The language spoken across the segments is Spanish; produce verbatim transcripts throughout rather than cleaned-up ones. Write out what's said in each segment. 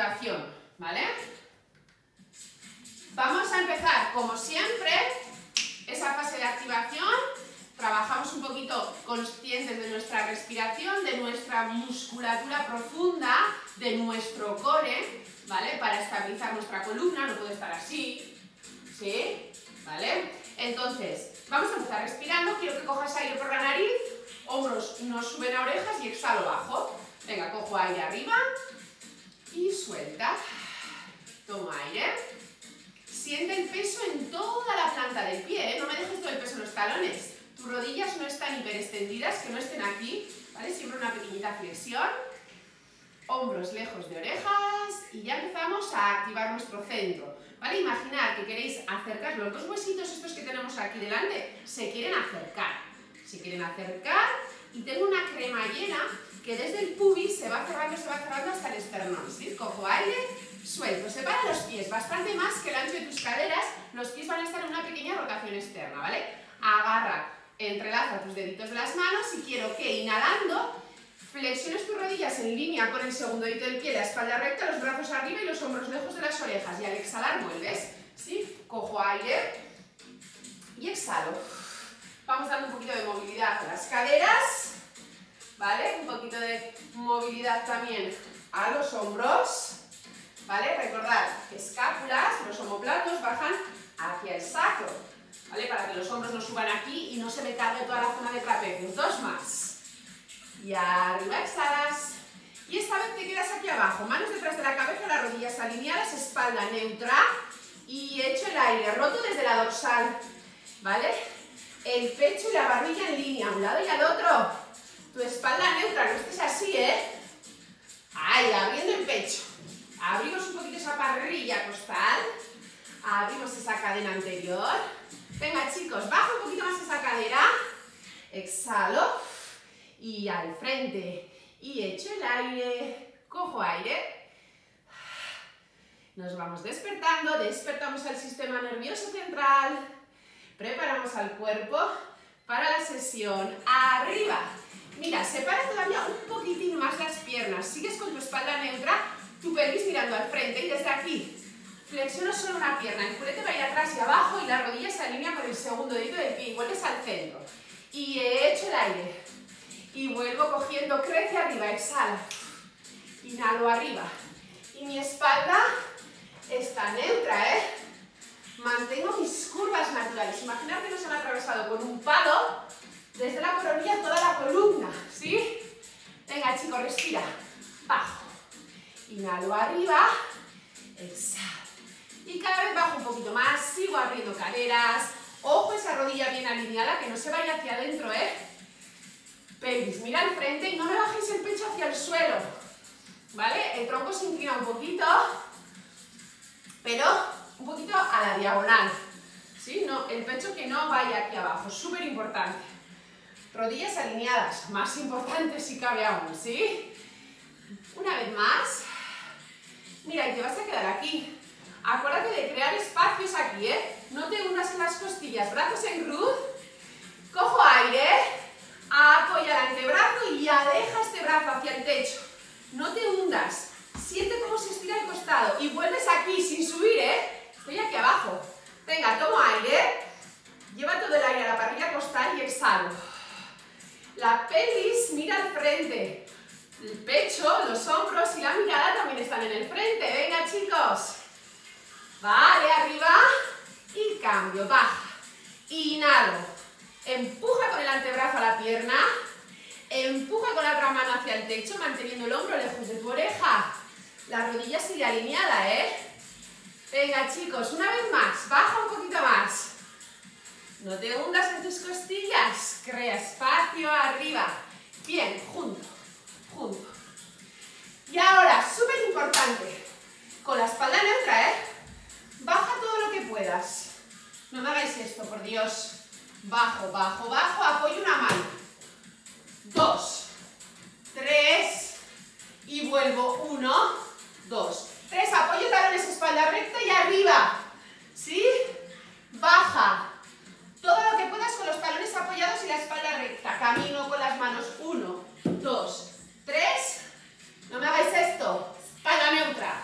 activación, ¿vale? Vamos a empezar, como siempre, esa fase de activación. Trabajamos un poquito conscientes de nuestra respiración, de nuestra musculatura profunda, de nuestro core, ¿vale? Para estabilizar nuestra columna, no puede estar así, ¿sí? ¿Vale? Entonces, vamos a empezar respirando. Quiero que cojas aire por la nariz, hombros nos suben a orejas y exhalo bajo. Venga, cojo aire arriba y suelta. Tomo aire. Siente el peso en toda la planta del pie, ¿eh? No me dejes todo el peso en los talones. Tus rodillas no están hiperextendidas, que no estén aquí, ¿vale? Siempre una pequeñita flexión. Hombros lejos de orejas y ya empezamos a activar nuestro centro, ¿vale? Imaginad que queréis acercar los dos huesitos estos que tenemos aquí delante, se quieren acercar, se quieren acercar y tengo una cremallera que desde el pubis se va cerrando, se va cerrando hasta el esternón, ¿sí? Cojo aire, suelto, separa los pies, bastante más que el ancho de tus caderas, los pies van a estar en una pequeña rotación externa, ¿vale? Agarra, entrelaza tus deditos de las manos y quiero que inhalando flexiones tus rodillas en línea con el segundo dedito del pie, la espalda recta, los brazos arriba y los hombros lejos de las orejas. Y al exhalar vuelves, ¿sí? Cojo aire y exhalo. Vamos dando un poquito de movilidad a las caderas, ¿vale? Un poquito de movilidad también a los hombros, ¿vale? Recordad que escápulas, los omoplatos bajan hacia el sacro, ¿vale? Para que los hombros no suban aquí y no se me cargue toda la zona de trapecios. Dos más. Y arriba exhalas. Y esta vez te quedas aquí abajo. Manos detrás de la cabeza, las rodillas alineadas, espalda neutra. Y echo el aire roto desde la dorsal, ¿vale? El pecho y la barriga en línea, a un lado y al otro. Tu espalda neutra, no estés así, ¿eh? Ahí, abriendo el pecho. Abrimos un poquito esa parrilla costal. Abrimos esa cadena anterior. Venga, chicos, bajo un poquito más esa cadera. Exhalo. Y al frente, y echo el aire, cojo aire, nos vamos despertando, despertamos al sistema nervioso central, preparamos al cuerpo para la sesión, arriba, mira, separa todavía un poquitín más las piernas, sigues con tu espalda neutra, tu pelvis mirando al frente y desde aquí, flexiono solo una pierna, el culete va ir atrás y abajo y la rodilla se alinea con el segundo dedito del pie y vuelves al centro, y echo el aire. Y vuelvo cogiendo, crece arriba, exhala, inhalo arriba. Y mi espalda está neutra, ¿eh? Mantengo mis curvas naturales. Imaginad que nos han atravesado con un palo desde la coronilla toda la columna, ¿sí? Venga, chicos, respira. Bajo, inhalo arriba, exhala. Y cada vez bajo un poquito más, sigo abriendo caderas. Ojo esa rodilla bien alineada, que no se vaya hacia adentro, ¿eh? Pelvis, mira al frente y no me bajéis el pecho hacia el suelo, ¿vale? El tronco se inclina un poquito, pero un poquito a la diagonal, ¿sí? No, el pecho que no vaya aquí abajo, súper importante. Rodillas alineadas, más importante si cabe aún, ¿sí? Una vez más, mira, y te vas a quedar aquí. Acuérdate de crear espacios aquí, ¿eh? No te unas en las costillas, brazos en cruz, cojo aire. Apoya el antebrazo y aleja este brazo hacia el techo. No te hundas. Siente cómo se estira el costado. Y vuelves aquí sin subir, ¿eh? Estoy aquí abajo. Venga, tomo aire. Lleva todo el aire a la parrilla costal y exhalo. La pelvis mira al frente. El pecho, los hombros y la mirada también están en el frente. Venga, chicos. Vale, arriba. Y cambio. Baja. Inhalo. Empuja con el antebrazo a la pierna, empuja con la otra mano hacia el techo, manteniendo el hombro lejos de tu oreja. La rodilla sigue alineada, ¿eh? Venga, chicos, una vez más, baja un poquito más. No te hundas en tus costillas, crea espacio arriba. Bien, junto, junto. Y ahora, súper importante, con la espalda neutra, ¿eh? Baja todo lo que puedas. No me hagáis esto, por Dios. Bajo, bajo, bajo, apoyo una mano, dos, tres, y vuelvo, uno, dos, tres, apoyo talones, espalda recta y arriba, ¿sí? Baja, todo lo que puedas con los talones apoyados y la espalda recta, camino con las manos, uno, dos, tres, no me hagáis esto, espalda neutra.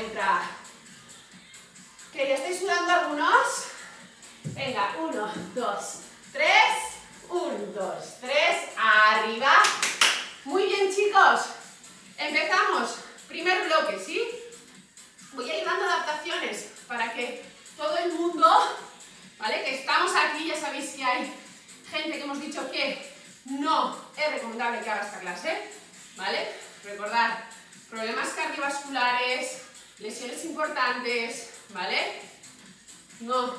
neutra. Que ya estáis sudando algunos. Venga, uno, dos, tres. Un, dos, tres. Arriba. Muy bien, chicos. Empezamos. Primer bloque, ¿sí? Voy a ir dando adaptaciones para que todo el mundo, ¿vale? Que estamos aquí, ya sabéis que hay gente que hemos dicho que no es recomendable que haga esta clase, ¿vale? Recordad, problemas cardiovasculares, lesiones importantes, ¿vale? No,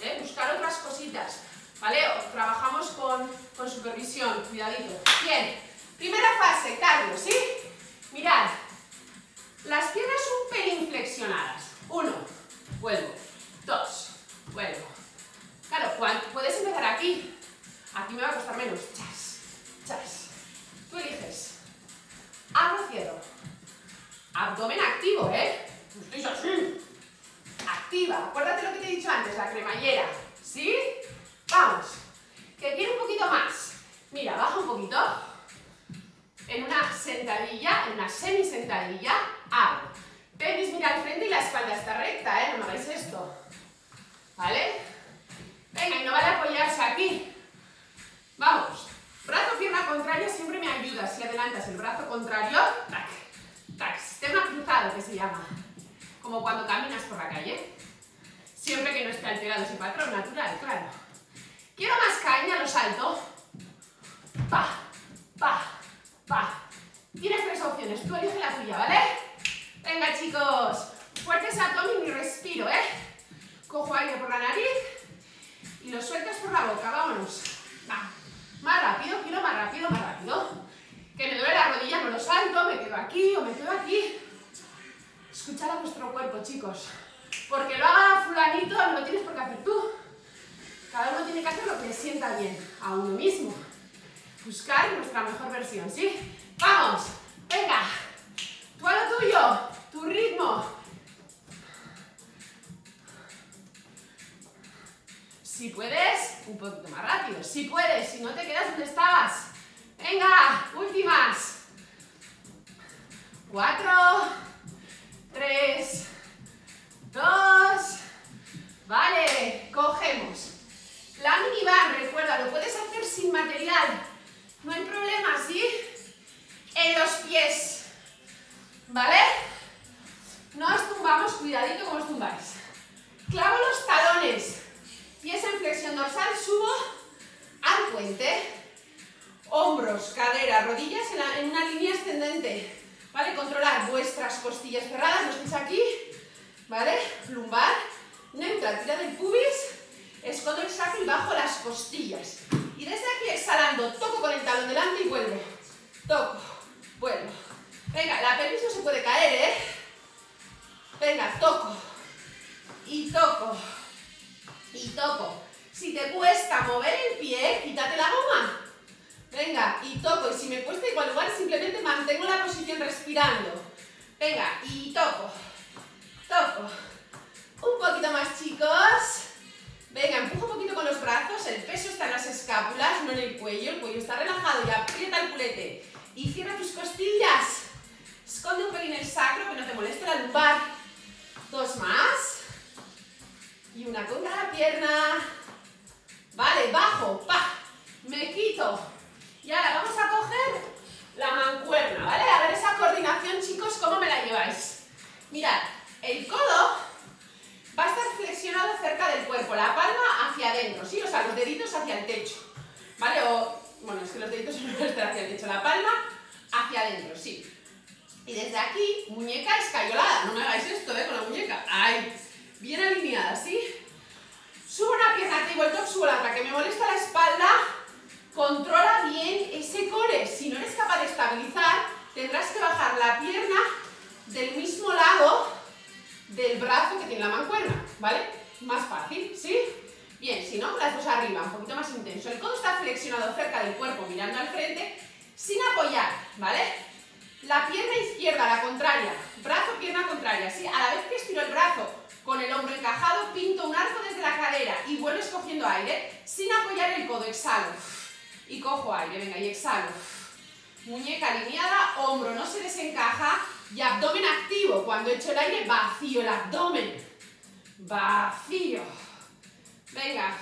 ¿eh? Buscar otras cositas, ¿vale? O trabajamos con, con supervisión, cuidadito. Bien, primera fase, cardio, ¿sí? Mirad, las piernas un pelín flexionadas. Uno, vuelvo. Dos, vuelvo. Claro, puedes empezar aquí. Aquí me va a costar menos. Chas, chas. Tú eliges. Abro, cierro. Abdomen activo, ¿eh? Estoy así. Activa. Acuérdate lo que te he dicho antes, la cremallera. ¿Sí? Vamos. Que tiene un poquito más. Mira, baja un poquito. En una sentadilla, en una semisentadilla, abro. Pelvis mira al frente y la espalda está recta, ¿eh? No me hagáis esto. ¿Vale? Venga, y no vale apoyarse aquí. Vamos. Brazo, pierna contraria siempre me ayuda. Si adelantas el brazo contrario, tac, tac. Sistema cruzado, que se llama. Como cuando caminas por la calle. Siempre que no esté alterado ese patrón natural, claro. Quiero más caña, lo salto. Pa, pa. Va, tienes tres opciones, tú elige la tuya, ¿vale? Venga, chicos, fuertes abdomen y respiro, ¿eh? Cojo aire por la nariz y lo sueltas por la boca, vámonos. Va, más rápido, quiero más rápido, más rápido. Que me duele la rodilla, no lo salto, me quedo aquí o me quedo aquí. Escuchad a vuestro cuerpo, chicos. Porque lo haga fulanito, no lo tienes por qué hacer tú. Cada uno tiene que hacer lo que le sienta bien, a uno mismo. Buscar nuestra mejor versión, ¿sí? ¡Vamos! ¡Venga! ¡Tú a lo tuyo! ¡Tu ritmo! Si puedes, un poquito más rápido. Si puedes, si no te quedas donde estabas. ¡Venga! ¡Últimas! Cuatro. Tres. Dos. Vale, cogemos. La minivan, recuerda, lo puedes hacer sin material. No hay problema, ¿sí? En los pies, ¿vale? No os tumbamos, cuidadito como os tumbáis. Clavo los talones, pies en flexión dorsal, subo al puente. Hombros, cadera, rodillas en, la, en una línea ascendente, ¿vale? Controlar vuestras costillas cerradas, los pies aquí, ¿vale? Lumbar, neutra, tira del pubis, escondo el saco y bajo las costillas. Y desde aquí exhalando, toco con el talón delante y vuelvo. Toco, vuelvo. Venga, la pelvis no se puede caer, ¿eh? Venga, toco. Y toco. Y toco. Si te cuesta mover el pie, quítate la goma. Venga, y toco. Y si me cuesta igual lugar, simplemente mantengo la posición respirando. Venga, y toco. Toco. Un poquito más, chicos. Venga, empuja un poquito con los brazos, el peso está en las escápulas, no en el cuello, el cuello está relajado y aprieta el culete. Y cierra tus costillas, esconde un pelín el sacro, que no te moleste la lumbar. Dos más. Y una contra la pierna. Vale, bajo, pa, me quito. Y ahora vamos a coger la mancuerna, ¿vale? A ver esa coordinación, chicos, cómo me la lleváis. Mirad, el codo va a estar flexionado cerca del cuerpo, la palma hacia adentro, ¿sí? O sea, los deditos hacia el techo, ¿vale? O, bueno, es que los deditos no van a estar hacia el techo, la palma hacia adentro, sí. Y desde aquí, muñeca escayolada, no me hagáis esto, ¿eh? Con la muñeca, ¡ay! Bien alineada, ¿sí? Subo una pierna, te vuelto, subo la otra, que me molesta la espalda, controla bien ese core. Si no eres capaz de estabilizar, tendrás que bajar la pierna del mismo lado del brazo que tiene la mancuerna, ¿vale? Más fácil, ¿sí? Bien, si no, las dos arriba, un poquito más intenso. El codo está flexionado cerca del cuerpo, mirando al frente, sin apoyar, ¿vale? La pierna izquierda, la contraria, brazo, pierna contraria, ¿sí? A la vez que estiro el brazo con el hombro encajado, pinto un arco desde la cadera y vuelvo escogiendo aire, sin apoyar el codo, exhalo, y cojo aire, venga, y exhalo. Muñeca alineada, hombro, no se desea desencaja y abdomen activo. Cuando echo el aire, vacío el abdomen. Vacío. Venga.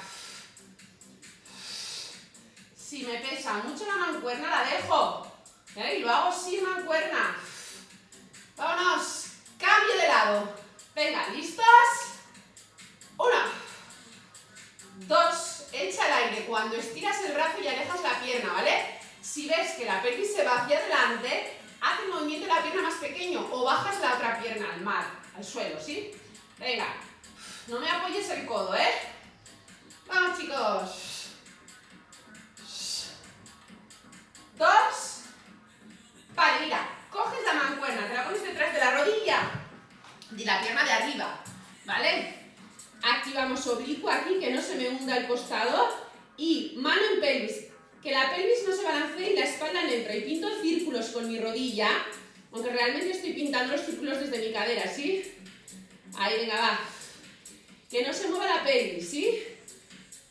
Si me pesa mucho la mancuerna, la dejo. ¿Eh? Y lo hago sin mancuerna. Vámonos. Cambio de lado. Venga, ¿listos? Uno. Dos, echa el aire. Cuando estiras el brazo y alejas la pierna, ¿vale? Si ves que la pelvis se va hacia adelante, haz el movimiento de la pierna más pequeño o bajas la otra pierna al mar, al suelo, ¿sí? Venga, no me apoyes el codo, ¿eh? Vamos, chicos. Dos. Vale, mira, coges la mancuerna, te la pones detrás de la rodilla y la pierna de arriba, ¿vale? Activamos oblicuo aquí, que no se me hunda el costado, y mano en pelvis, que la pelvis no se balancee y la espalda dentro, y pinto círculos con mi rodilla, aunque realmente estoy pintando los círculos desde mi cadera, ¿sí? Ahí, venga, va, que no se mueva la pelvis, ¿sí?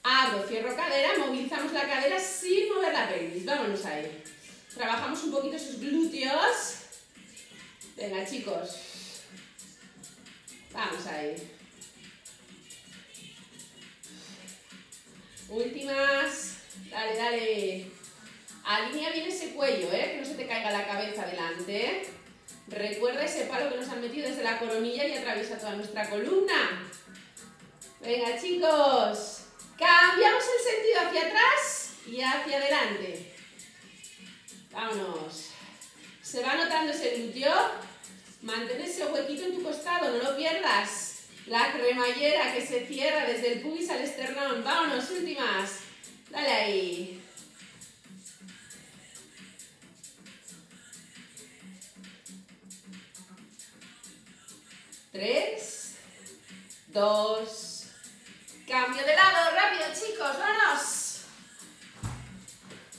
Abro, cierro cadera, movilizamos la cadera sin mover la pelvis, vámonos ahí, trabajamos un poquito esos glúteos, venga chicos, vamos ahí. Últimas, dale, dale, alinea bien ese cuello, ¿eh? Que no se te caiga la cabeza adelante, recuerda ese palo que nos han metido desde la coronilla y atraviesa toda nuestra columna, venga chicos, cambiamos el sentido hacia atrás y hacia adelante, vámonos, se va notando ese glúteo, mantén ese huequito en tu costado, no lo pierdas. La cremallera que se cierra desde el pubis al esternón. Vámonos, últimas. Dale ahí. Tres. Dos. Cambio de lado. Rápido, chicos. Vámonos.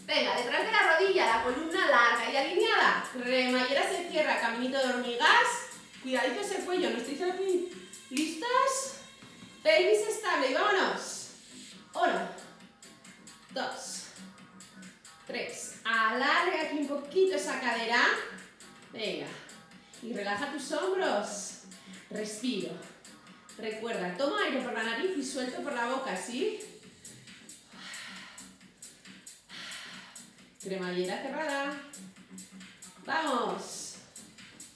Venga, detrás de la rodilla, la columna larga y alineada. Cremallera se cierra, caminito de hormigas. Cuidadito ese cuello, no estéis aquí. ¿Listos? Pelvis estable y vámonos. Uno, dos, tres. Alarga aquí un poquito esa cadera. Venga. Y relaja tus hombros. Respiro. Recuerda, toma aire por la nariz y suelto por la boca, ¿sí? Cremallera cerrada. Vamos.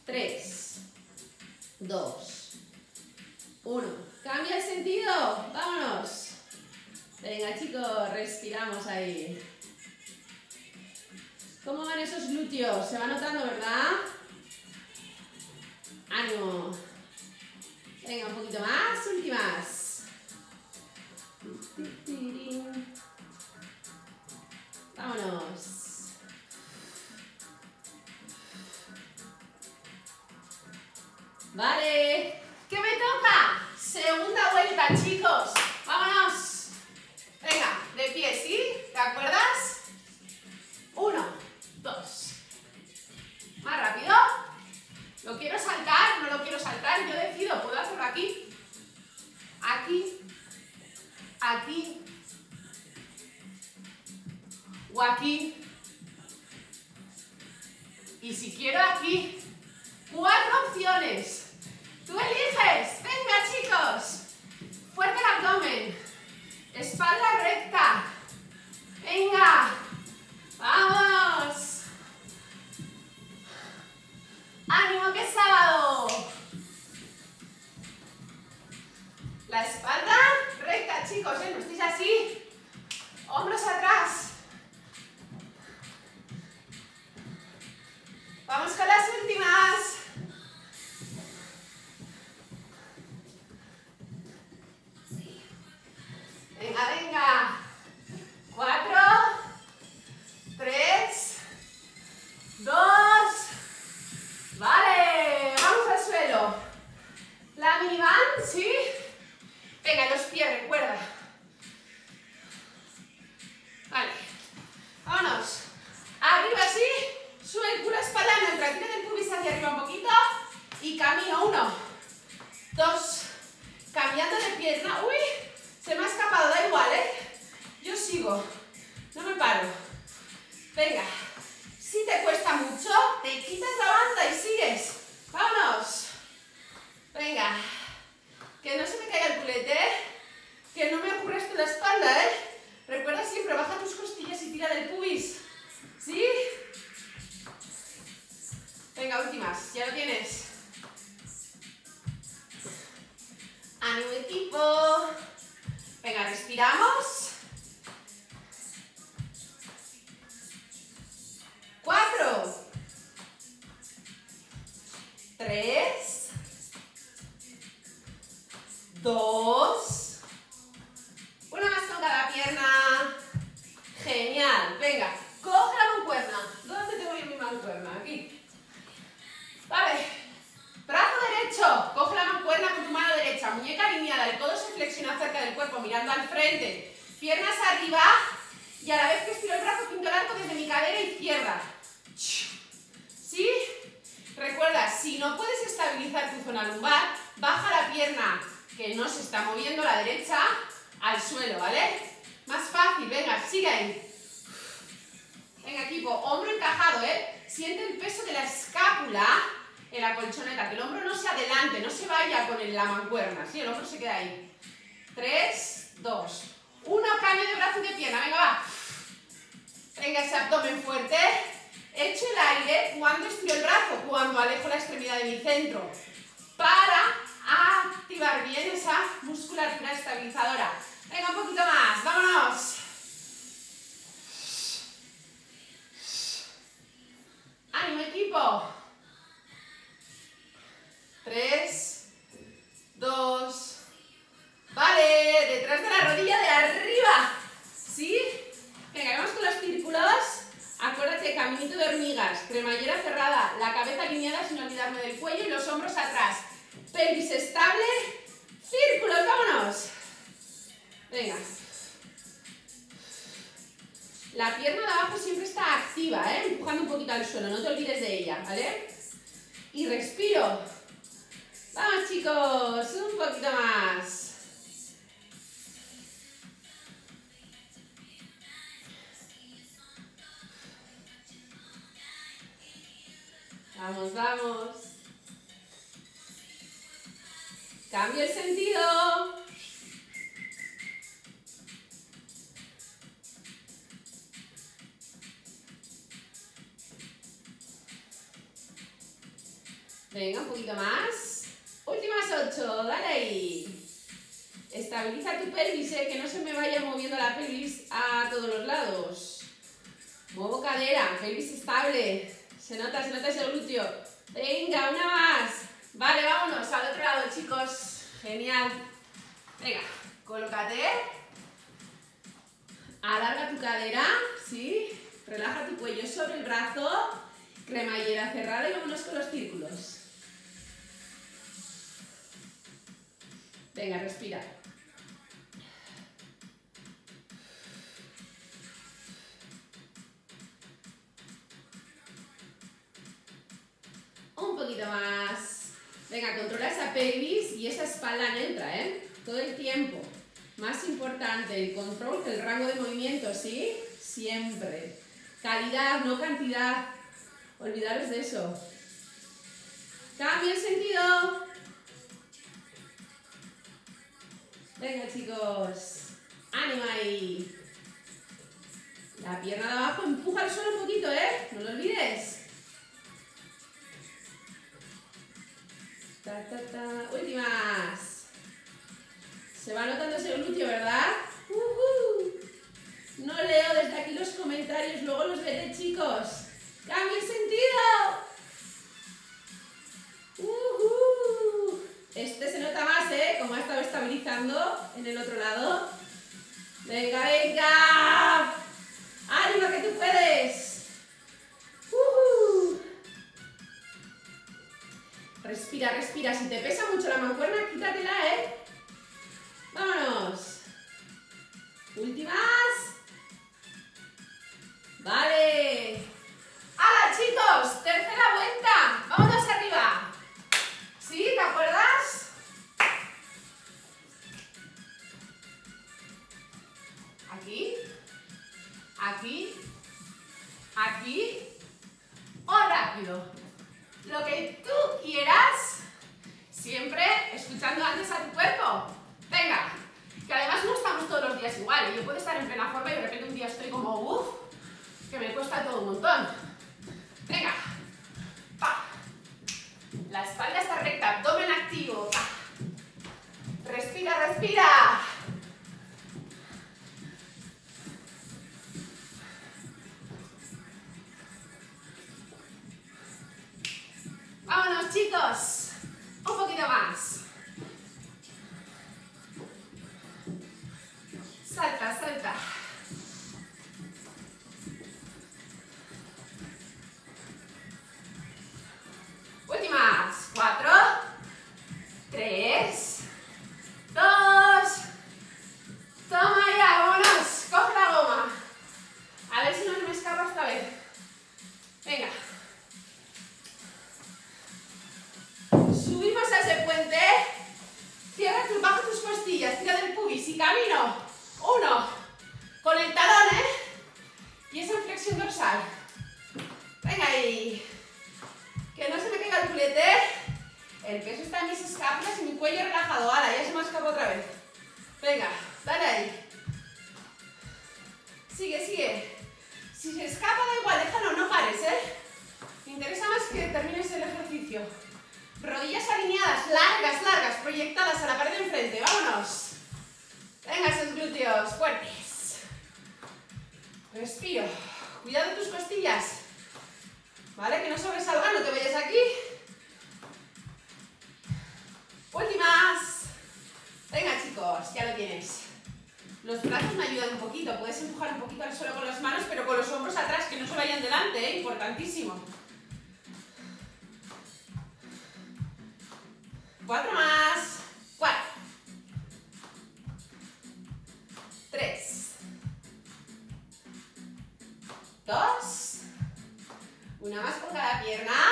Tres, dos, uno. Cambia el sentido. Vámonos. Venga, chicos, respiramos ahí. ¿Cómo van esos glúteos? Se va notando, ¿verdad? Ánimo. Venga, un poquito más. Últimas. Vámonos. Vale. ¿Qué me toca? Segunda vuelta, chicos. Vámonos. Venga, de pie, ¿sí? ¿Te acuerdas? Uno, dos. Más rápido. Lo quiero saltar, no lo quiero saltar. Yo decido, puedo hacerlo aquí. Aquí. Aquí. O aquí. Y si quiero aquí. Cuatro opciones. ¡Tú eliges! ¡Venga, chicos! Fuerte el abdomen. Espalda recta. ¡Venga! ¡Vamos! ¡Ánimo que es sábado! La espalda recta, chicos, ¿eh? No estéis así. Hombros atrás. Vamos con las últimas. Venga, venga. Cuatro, tres, dos. Vale, vamos al suelo. La mini band, ¿sí? Venga, los pies, recuerda. Vale, vámonos. Arriba, sí. Sube el culo, espalda neutra. Tira del pubis hacia arriba un poquito. Y camino. Uno, dos. Cambiando de pierna. Uy. Se me ha escapado, da igual, ¿eh? Yo sigo, no me paro. Venga, si te cuesta mucho, te quitas la banda y últimas, ya lo tienes. Ánimo equipo. Venga, respiramos. Cuatro. Tres. Dos. Una más con cada pierna. Genial. Venga, coge la mancuerna. ¿Dónde tengo yo mi mancuerna? Aquí. Vale. Brazo derecho. Coge la mancuerna con tu mano derecha. Muñeca alineada. El codo se flexiona cerca del cuerpo, mirando al frente. Piernas arriba. Y a la vez que estiro el brazo, pinto el arco desde mi cadera izquierda. ¿Sí? Recuerda, si no puedes estabilizar tu zona lumbar, baja la pierna que no se está moviendo, la derecha, al suelo, ¿vale? Más fácil, venga, sigue ahí. Venga, equipo, hombro encajado, ¿eh? Siente el peso de la escápula en la colchoneta, que el hombro no se adelante, no se vaya con la mancuerna, ¿sí? El hombro se queda ahí. Tres, dos, uno, cambio de brazo y de pierna, venga, va. Venga, ese abdomen fuerte. Echo el aire cuando estiro el brazo, cuando alejo la extremidad de mi centro, para activar bien esa musculatura estabilizadora. Venga, un poquito más, vámonos. ¡Ánimo, equipo! Tres, dos, vale, detrás de la rodilla de arriba, ¿sí? Venga, vamos con los círculos. Acuérdate, caminito de hormigas, cremallera cerrada, la cabeza alineada sin olvidarme del cuello y los hombros atrás. Pelvis estable, círculos, vámonos. Venga. La pierna de abajo siempre está activa, ¿eh? Empujando un poquito al suelo, no te olvides de ella, ¿vale? Y respiro. Vamos, chicos, un poquito más. Vamos, vamos. Cambio el sentido. Venga, un poquito más. Últimas ocho, dale ahí. Estabiliza tu pelvis, eh, que no se me vaya moviendo la pelvis a todos los lados. Muevo cadera, pelvis estable. Se nota, se nota ese glúteo. Venga, una más. Vale, vámonos al otro lado, chicos. Genial. Venga, colócate. Alarga tu cadera, ¿sí? Relaja tu cuello sobre el brazo. Cremallera cerrada y vámonos con los círculos. Venga, respira. Un poquito más. Venga, controla esa pelvis y esa espalda neutra, ¿eh? Todo el tiempo. Más importante el control que el rango de movimiento, ¿sí? Siempre. Calidad, no cantidad. Olvidaros de eso. Cambio el sentido. Venga, chicos. Ánimo ahí. La pierna de abajo empuja al suelo un poquito, ¿eh? No lo olvides. Ta, ta, ta. Últimas. Se va notando ese glúteo, ¿verdad? Uh-huh. No leo desde aquí los comentarios, luego los veré, chicos. ¡Cambio el sentido! Uh-huh. Este se nota más, ¿eh? Como ha estado estabilizando en el otro lado. ¡Venga, venga! ¡Ánimo que tú puedes! Uh-huh. Respira, respira. Si te pesa mucho la mancuerna, quítatela, ¿eh? Vámonos. Últimas. Vale. ¡Hala, chicos! Tercera vuelta. Vámonos arriba. ¿Sí? ¿Te acuerdas? Aquí. Aquí. Aquí. O rápido. Lo que tú quieras, siempre escuchando antes a tu cuerpo. Venga, que además no estamos todos los días igual. Yo puedo estar en plena forma y de repente un día estoy como uff, que me cuesta todo un montón. Venga, pa, La espalda está recta, abdomen activo. Respira, respira. Vámonos, chicos. Un poquito más. Salta, salta. Últimas. Cuatro, tres, dos. Toma ya, vámonos. Coge la goma. A ver si no se me escapa esta vez. Venga. Subimos a ese puente. Cierra tus bajo tus costillas. Tira del pubis y camino. Uno. Con el talón, ¿eh? Y esa flexión dorsal. Venga ahí. Que no se me caiga el culete. El peso está en mis escápulas y mi cuello relajado. Ahora, ya se me escapa otra vez. Venga, dale ahí. Sigue, sigue. Si se escapa, da igual, déjalo, no pares, ¿eh? Me interesa más que termines el ejercicio. Rodillas alineadas, largas, largas, proyectadas a la pared de enfrente. Vámonos. Venga, esos glúteos fuertes. Respiro. Cuidado tus costillas. ¿Vale? Que no sobresalgan, no te vayas aquí. Últimas. Venga, chicos, ya lo tienes. Los brazos me ayudan un poquito. Puedes empujar un poquito al suelo con las manos, pero con los hombros atrás, que no se vayan delante, ¿eh? Importantísimo. Cuatro más. Cuatro. Tres, dos, una más por cada pierna.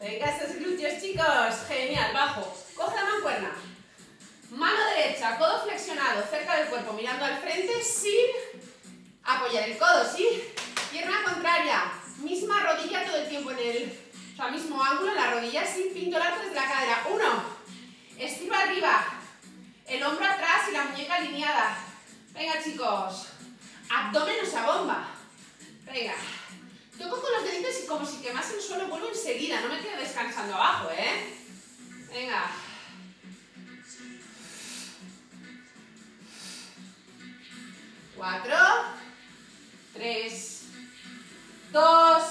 Venga, esos glúteos, chicos. Genial, bajo. Coge la mancuerna. Mano derecha, codo flexionado, cerca del cuerpo, mirando al frente sin apoyar el codo, ¿sí? Pierna contraria, misma rodilla todo el tiempo en el... O sea, mismo ángulo, la rodilla sin pintolar desde la cadera. Uno, estiro arriba, el hombro atrás y la muñeca alineada. Venga, chicos, abdomen o sea bomba. Venga, toco con los deditos y como si quemase el suelo vuelvo enseguida, no me quedo descansando abajo, ¿eh? Venga. Cuatro, tres, dos,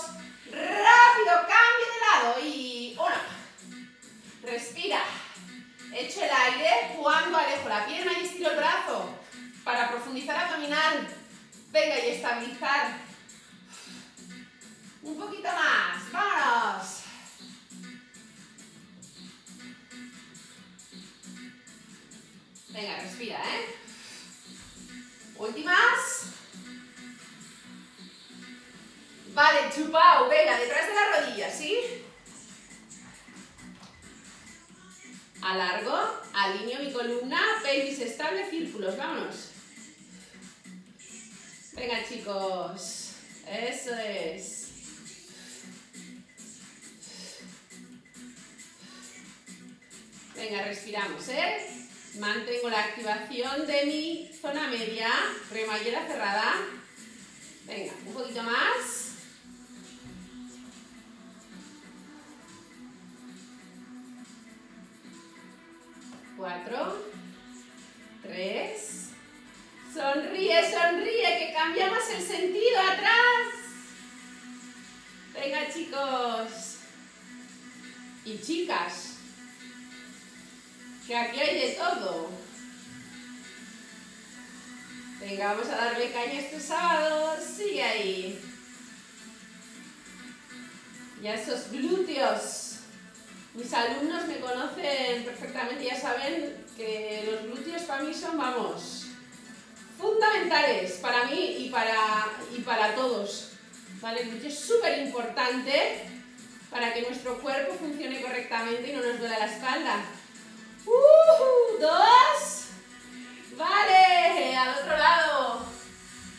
rápido, cambio de lado y uno. Respira, echo el aire cuando alejo la pierna y estiro el brazo. Para profundizar abdominal. Venga, y estabilizar. Un poquito más. ¡Vámonos! Venga, respira, ¿eh? Últimas. Vale, chupao. Venga, detrás de la rodilla, ¿sí? Alargo, alineo mi columna, pelvis estable, círculos. Vámonos. Venga, chicos, eso es. Venga, respiramos, ¿eh? Mantengo la activación de mi zona media, remallera cerrada. Venga, un poquito más. Cuatro, tres, sonríe, sonríe, que cambiamos el sentido atrás. Venga, chicos y chicas, que aquí hay de todo. Venga, vamos a darle caña este sábado, sigue ahí. Ya esos glúteos. Mis alumnos me conocen perfectamente, ya saben que los glúteos para mí son, vamos, fundamentales para mí y para, y para todos. ¿Vale? El glúteo es súper importante para que nuestro cuerpo funcione correctamente y no nos duela la espalda. ¡Uh! ¡Dos! ¡Vale! Al otro lado.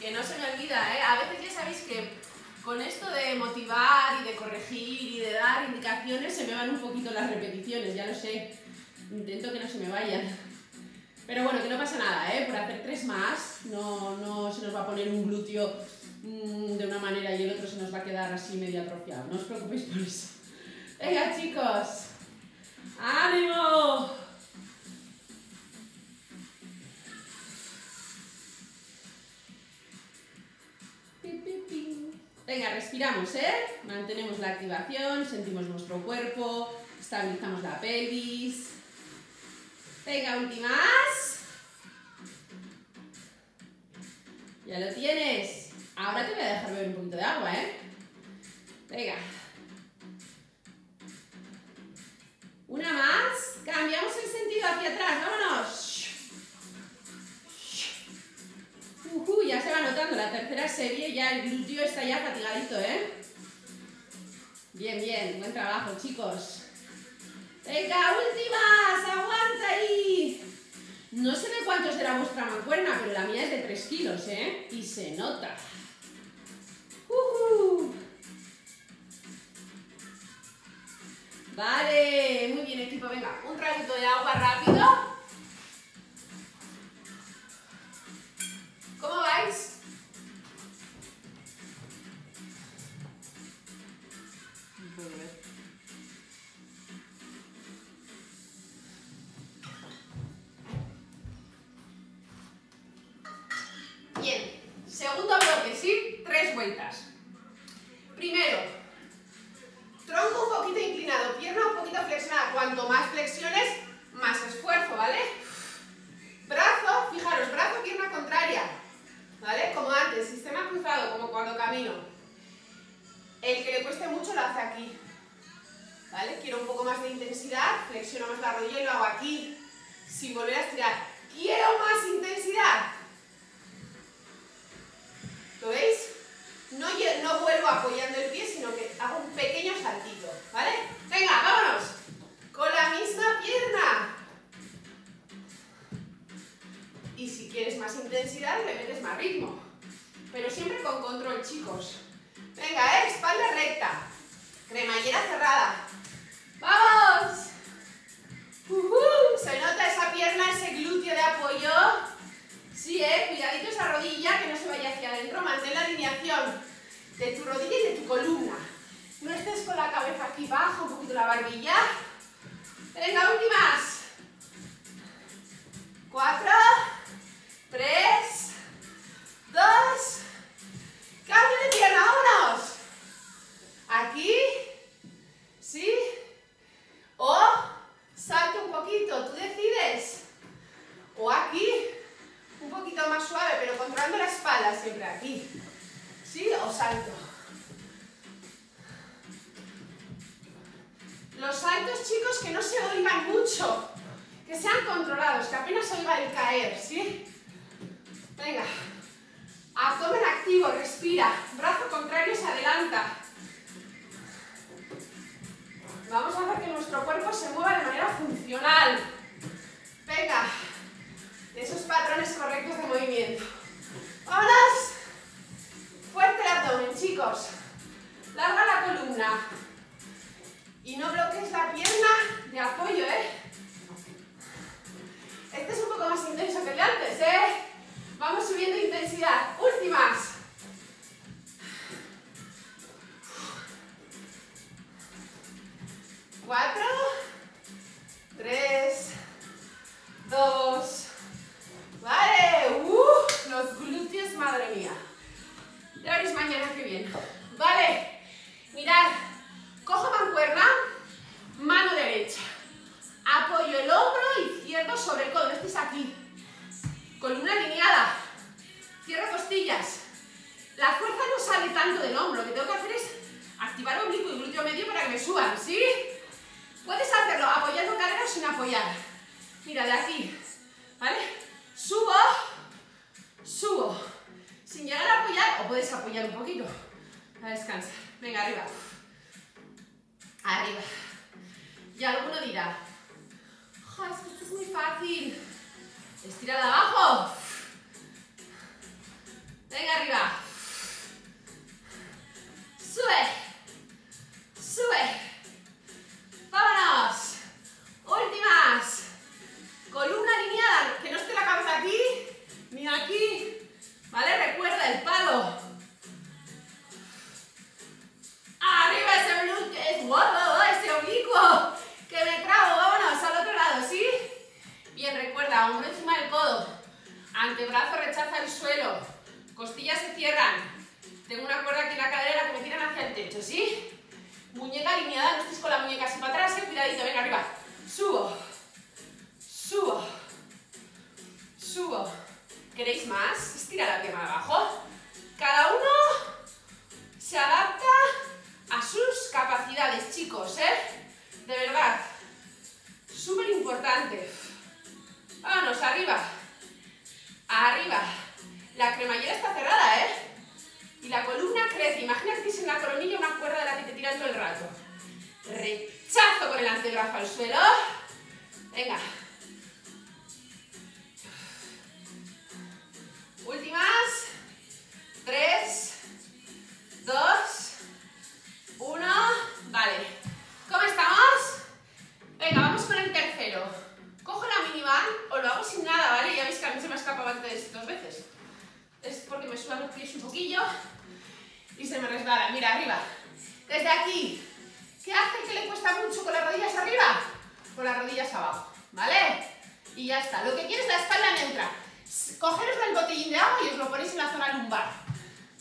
Que no se me olvida, ¿eh? A veces ya sabéis que... Con esto de motivar y de corregir y de dar indicaciones se me van un poquito las repeticiones, ya lo sé. Intento que no se me vayan. Pero bueno, que no pasa nada, ¿eh? Por hacer tres más no, no se nos va a poner un glúteo mmm, de una manera y el otro se nos va a quedar así medio atrofiado. No os preocupéis por eso. Venga, chicos. ¡Ánimo! Venga, respiramos, ¿eh? Mantenemos la activación, sentimos nuestro cuerpo, estabilizamos la pelvis. Venga, últimas. Ya lo tienes. Ahora te voy a dejar beber un poquito de agua, ¿eh? Venga. Una más. Cambiamos el sentido hacia atrás. ¡Vámonos! Uh-huh, ya se va notando la tercera serie. Ya el glúteo está ya fatigadito, ¿eh? Bien, bien. Buen trabajo, chicos. Venga, últimas. Aguanta ahí. No sé de cuánto será vuestra mancuerna, pero la mía es de tres kilos, ¿eh? Y se nota. Uh-huh. Vale, muy bien equipo, venga, un ratito de agua rápido. ¿Cómo vais? No puedo ver. Bien, segundo bloque, ¿sí? Tres vueltas. Primero, tronco un poquito inclinado, pierna un poquito flexionada. Cuanto más flexiones, más esfuerzo, ¿vale? Brazo, fijaros, brazo, pierna contraria, ¿vale? Como antes, sistema cruzado, como cuando camino. El que le cueste mucho lo hace aquí, ¿vale? Quiero un poco más de intensidad, flexiono más la rodilla y lo hago aquí, sin volver a estirar. Quiero más intensidad. ¿Lo veis? No, no vuelvo apoyando el pie, sino que hago un pequeño saltito, ¿vale? Venga, vámonos. Con la misma pierna. Y si quieres más intensidad, le metes más ritmo. Pero siempre con control, chicos. Venga, ¿eh? Espalda recta. Cremallera cerrada. ¡Vamos! ¡Uh-huh! Se nota esa pierna, ese glúteo de apoyo. Sí, eh, cuidadito esa rodilla, que no se vaya hacia adentro, mantén la alineación de tu rodilla y de tu columna. No estés con la cabeza aquí, baja un poquito la barbilla. Venga, últimas. Cuatro, tres, dos, cambio de pierna, vámonos. Aquí, sí, o salto un poquito, tú decides, o aquí. Un poquito más suave, pero controlando la espalda siempre aquí. ¿Sí? O salto. Los saltos, chicos, que no se oigan mucho. Que sean controlados, que apenas se oiga el caer, ¿sí? Venga. Abdomen activo, respira. Brazo contrario se adelanta. Vamos a hacer que nuestro cuerpo se mueva de manera funcional. Venga. Esos patrones correctos de movimiento. ¡Vámonos! Fuerte el abdomen, chicos. Larga la columna. Y no bloquees la pierna de apoyo, ¿eh? Este es un poco más intenso que el de antes, ¿eh? Vamos subiendo intensidad. Últimas. Cuatro. Tres. Dos. Vale, uh, los glúteos, madre mía. Ya veréis mañana que viene. Vale, mirad, cojo mancuerna, mano derecha. Apoyo el hombro izquierdo sobre el codo, este es aquí. Columna alineada, cierro costillas. La fuerza no sale tanto del hombro, lo que tengo que hacer es activar oblicuo y glúteo medio para que me suban, ¿sí? Puedes hacerlo apoyando cadera o sin apoyar. Mira, de aquí, ¿vale? Subo, subo, sin llegar a apoyar, o puedes apoyar un poquito, descansa, venga, arriba, arriba, y alguno dirá, oh, es que esto es muy fácil, estira de abajo, venga, arriba, sube, sube, vámonos, últimas, columna alineada, que no esté la cabeza aquí, ni aquí, ¿vale? Recuerda el palo. ¡Arriba ese glúteo! ¡Wow! ¡Ese oblicuo! ¡Que me trago! arriba, subo, subo, subo. ¿Queréis más? Estira la pierna abajo. Cada uno se adapta a sus capacidades, chicos, ¿eh? De verdad, súper importante. Vámonos, arriba, arriba. La cremallera está cerrada, ¿eh? Y la columna crece. Imagina que tienes en la coronilla una cuerda de la que te tiran todo el rato. Rechazo con el antebrazo al suelo. Venga. Últimas. Tres, dos, uno. Vale. ¿Cómo estamos? Venga, vamos con el tercero. Cojo la minivan o lo hago sin nada, ¿vale? Ya veis que a mí se me ha escapado antes dos veces. Es porque me sudan los pies un poquillo y se me resbala. Mira, arriba. Desde aquí. ¿Qué hace que le cuesta mucho con las rodillas arriba? Con las rodillas abajo, ¿vale? Y ya está. Lo que quieres la espalda neutra. Cogeros el botellín de agua y os lo ponéis en la zona lumbar,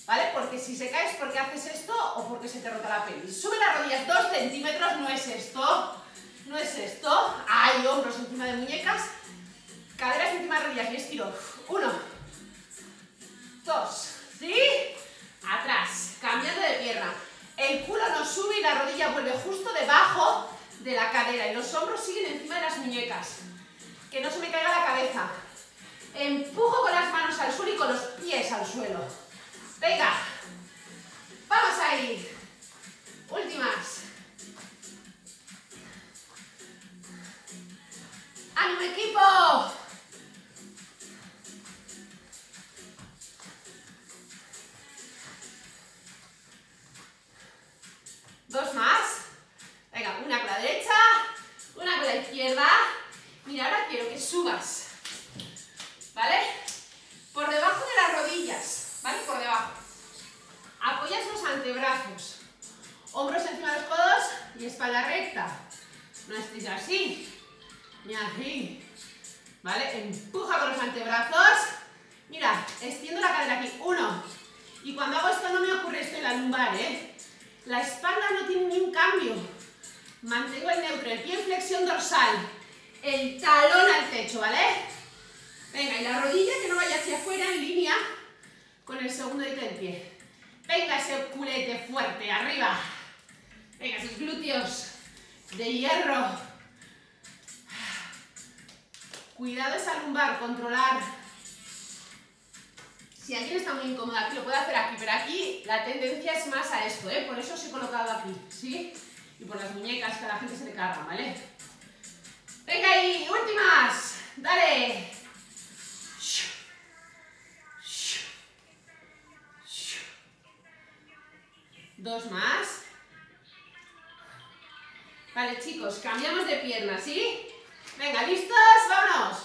¿vale? Porque si se cae es porque haces esto o porque se te rota la pelvis. Sube las rodillas dos centímetros. No es esto. No es esto. Hay hombros encima de muñecas. Caderas encima de rodillas. Y estiro. Uno. Dos, ¿sí? Atrás, cambiando de pierna. El culo no sube y la rodilla vuelve justo debajo de la cadera. Y los hombros siguen encima de las muñecas. Que no se me caiga la cabeza. Empujo con las manos al suelo y con los pies al suelo. Venga. Vamos ahí. Últimas. ¡Ánimo, equipo! Dos más. Venga, una con la derecha, una con la izquierda. Mira, ahora quiero que subas, ¿vale? Por debajo de las rodillas, ¿vale? Por debajo. Apoyas los antebrazos, hombros encima de los codos y espalda recta. No estéis así, ni así, ¿vale? Empuja con los antebrazos. Mira, extiendo la cadera aquí. Uno. Y cuando hago esto no me ocurre esto en la lumbar, ¿eh? La espalda no tiene ni un cambio. Mantengo el neutro, el pie en flexión dorsal, el talón al techo, ¿vale? Venga, y la rodilla que no vaya hacia afuera en línea con el segundo dedito del pie. Venga, ese culete fuerte, arriba. Venga, esos glúteos de hierro. Cuidado esa lumbar, controlar. Si alguien está muy incómoda aquí, lo puede hacer aquí, pero aquí la tendencia es más a esto, ¿eh? Por eso os he colocado aquí, ¿sí? Y por las muñecas, que a la gente se le carga, ¿vale? Venga, y últimas, dale. Dos más. Vale, chicos, cambiamos de pierna, ¿sí? Venga, ¿listos? ¡Vámonos!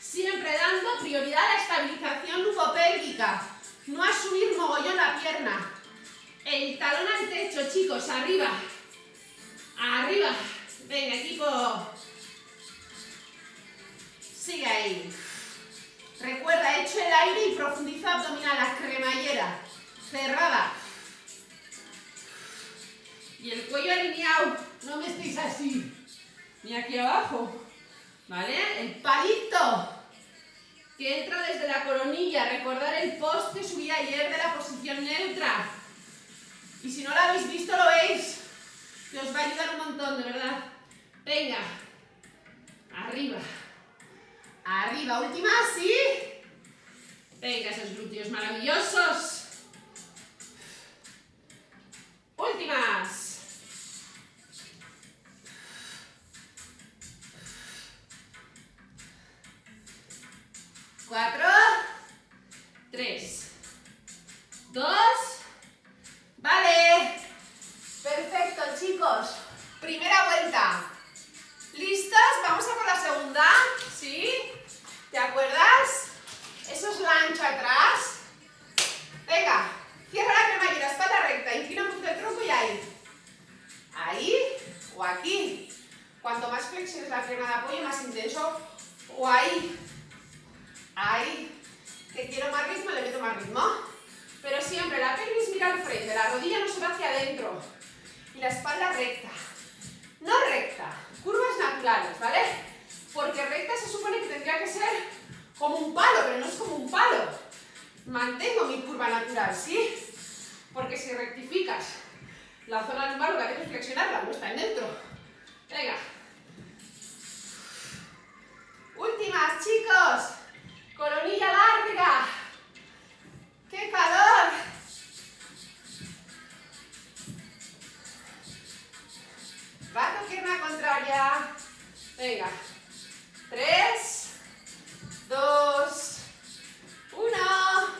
Siempre dando prioridad a la estabilización lupopélvica. No a subir mogollón la pierna. El talón al techo, chicos. Arriba. Arriba. Venga, equipo. Sigue ahí. Recuerda, echo el aire y profundiza abdominal. La cremallera cerrada. Y el cuello alineado. No me estéis así. Ni aquí abajo. ¿Vale? El palito. Que entra desde la coronilla, recordar el poste, subí ayer de la posición neutra. Y si no lo habéis visto, lo veis, que os va a ayudar un montón, de verdad. Venga, arriba, arriba, última, ¿sí? Venga, esos glúteos maravillosos. Últimas. Cuatro, tres, dos, vale, perfecto chicos, primera vuelta, listos, vamos a por la segunda, ¿sí? ¿Te acuerdas? Eso es lancha atrás, venga, cierra la cremallera, espalda recta, inclina un poquito el tronco y ahí, ahí o aquí, cuanto más flexiones la pierna de apoyo, más intenso, o ahí. Ahí, que quiero más ritmo, le meto más ritmo. Pero siempre la pelvis mira al frente, la rodilla no se va hacia adentro. la espalda recta. No recta, curvas naturales, ¿vale? Porque recta se supone que tendría que ser como un palo, pero no es como un palo. Mantengo mi curva natural, ¿sí? Porque si rectificas la zona lumbar, lo que hay que flexionarla, no está en dentro. Venga. Últimas, chicos. Coronilla larga. ¡Qué calor! Bato pierna contraria. Venga. Tres, dos, uno.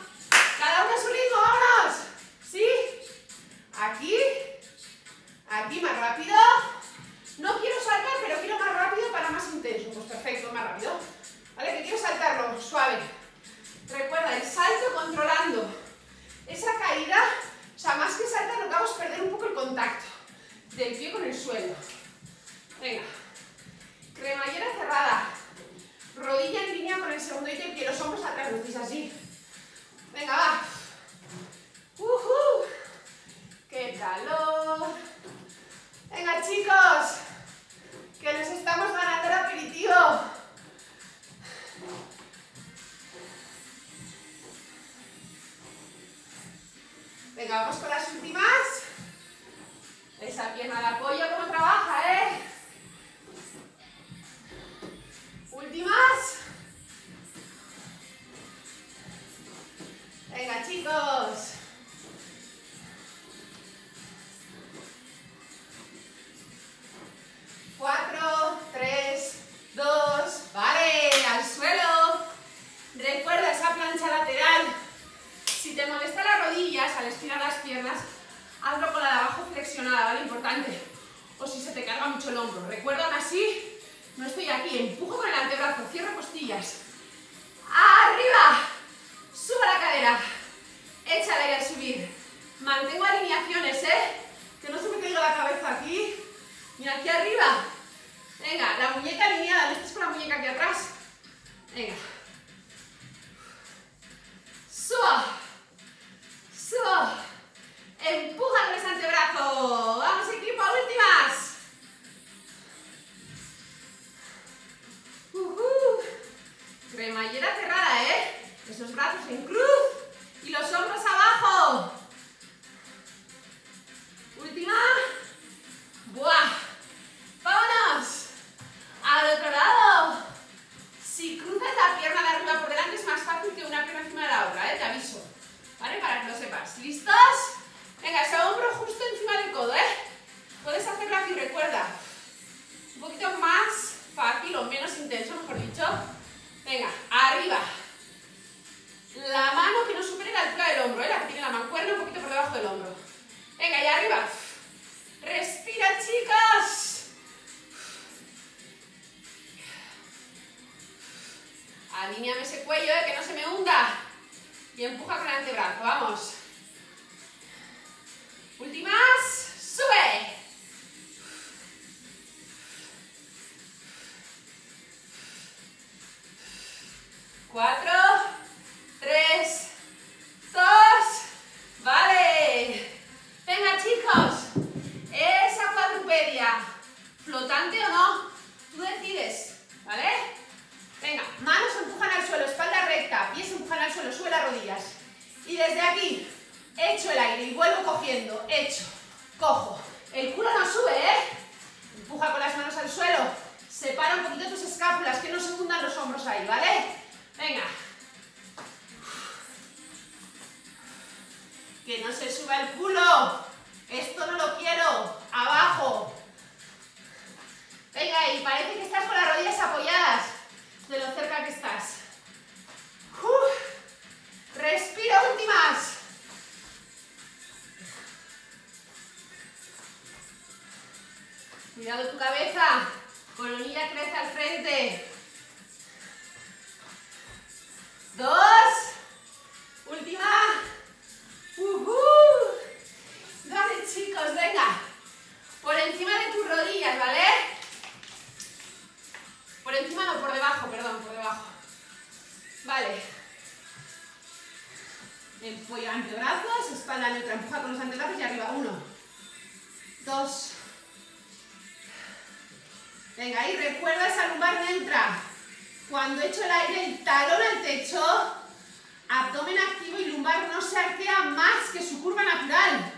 Cada uno a su ritmo, vámonos. ¿Sí? Aquí. Aquí más rápido. No quiero saltar, pero quiero más rápido para más intenso. Pues perfecto, más rápido. ¿Vale? Que quiero saltarlo, suave. Recuerda, el salto controlando. Esa caída, o sea, más que saltar, lo que hago es perder un poco el contacto del pie con el suelo. Venga. Cremallera cerrada. Rodilla en línea con el segundo ítem, que los hombros atrás, lo hacéis así. Venga, va. ¡Uhú! ¡Qué calor! Venga, chicos, que nos estamos ganando el aperitivo. Venga, vamos con las últimas. Esa pierna de apoyo, ¿cómo trabaja, eh? Últimas. Venga, chicos. Cuatro, tres, dos, vale, al suelo. Recuerda esa plancha lateral. Si te molesta las rodillas al estirar las piernas, hazlo con la de abajo flexionada, ¿vale? Importante. O si se te carga mucho el hombro. Recuerda que así no estoy aquí. Empujo con el antebrazo, cierro costillas. ¡Arriba! Subo la cadera. Échale y al subir. Mantengo alineaciones, ¿eh? Que no se me caiga la cabeza aquí. Mira, aquí arriba. Venga, la muñeca alineada. No estés con la muñeca aquí atrás. Venga. Subo. Subo. Empuja con ese antebrazo. Vamos, equipo. Últimas. Uh-huh. Cremallera cerrada, ¿eh? Esos brazos en cruz. Y los hombros abajo. Última. ¡Buah! ¡Vámonos! ¡Al otro lado! Si cruzas la pierna de arriba por delante es más fácil que una pierna encima de la otra, ¿eh? Te aviso. ¿Vale? Para que lo sepas. ¿Listos? Venga, ese hombro justo encima del codo, ¿eh? Puedes hacerlo aquí, recuerda. Un poquito más fácil o menos intenso, mejor dicho. Venga, arriba. La mano que no supere la altura del hombro, ¿eh? La que tiene la mancuerna un poquito por debajo del hombro. Venga, y arriba. Respira, chicas. Alíñame ese cuello, eh, que no se me hunda. Y empuja con el antebrazo, vamos. Últimas, sube. Cuatro, tres, dos, vale. Venga, chicos. Esa cuadrupedia, flotante o no, tú decides, ¿vale? Venga, manos empujan al suelo, espalda recta, pies empujan al suelo, sube las rodillas. Y desde aquí, echo el aire y vuelvo cogiendo, echo, cojo. El culo no sube, ¿eh? Empuja con las manos al suelo, separa un poquito tus escápulas, que no se hundan los hombros ahí, ¿vale? Venga. Que no se suba el culo. Esto no lo quiero. Abajo. Venga, y parece que estás con las rodillas apoyadas de lo cerca que estás. Uf. Respira, últimas. Cuidado tu cabeza. Colonilla crece al frente. Dos. Última. Uh-huh. Vale, chicos, venga, por encima de tus rodillas, ¿vale? Por encima no, por debajo, perdón, por debajo. Vale. Empollo antebrazos, espalda neutra, empuja con los antebrazos y arriba. Uno, dos, dos. Venga, ahí recuerda esa lumbar neutra. Cuando echo el aire, el talón al techo, abdomen activo y lumbar no se arquea más que su curva natural.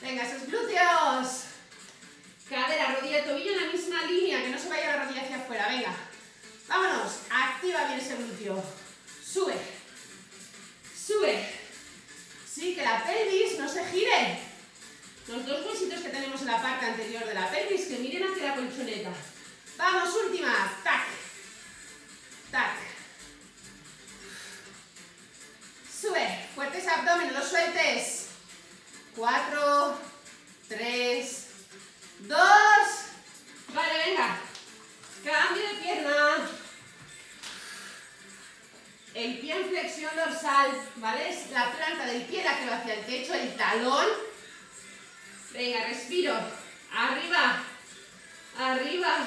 Venga, esos glúteos. Cadera, rodilla, tobillo en la misma línea, que no se vaya la rodilla hacia afuera. Venga, vámonos. Activa bien ese glúteo. Sube, sube. Sí, que la pelvis no se gire. Los dos huesitos que tenemos en la parte anterior de la pelvis, que miren hacia la colchoneta. Vamos, última. Tac, tac. Sube, fuertes abdomen, no los sueltes. Cuatro, tres, dos. Vale, venga. Cambio de pierna. El pie en flexión dorsal, ¿vale? Es la planta del pie la que va hacia el techo, el talón. Venga, respiro. Arriba, arriba.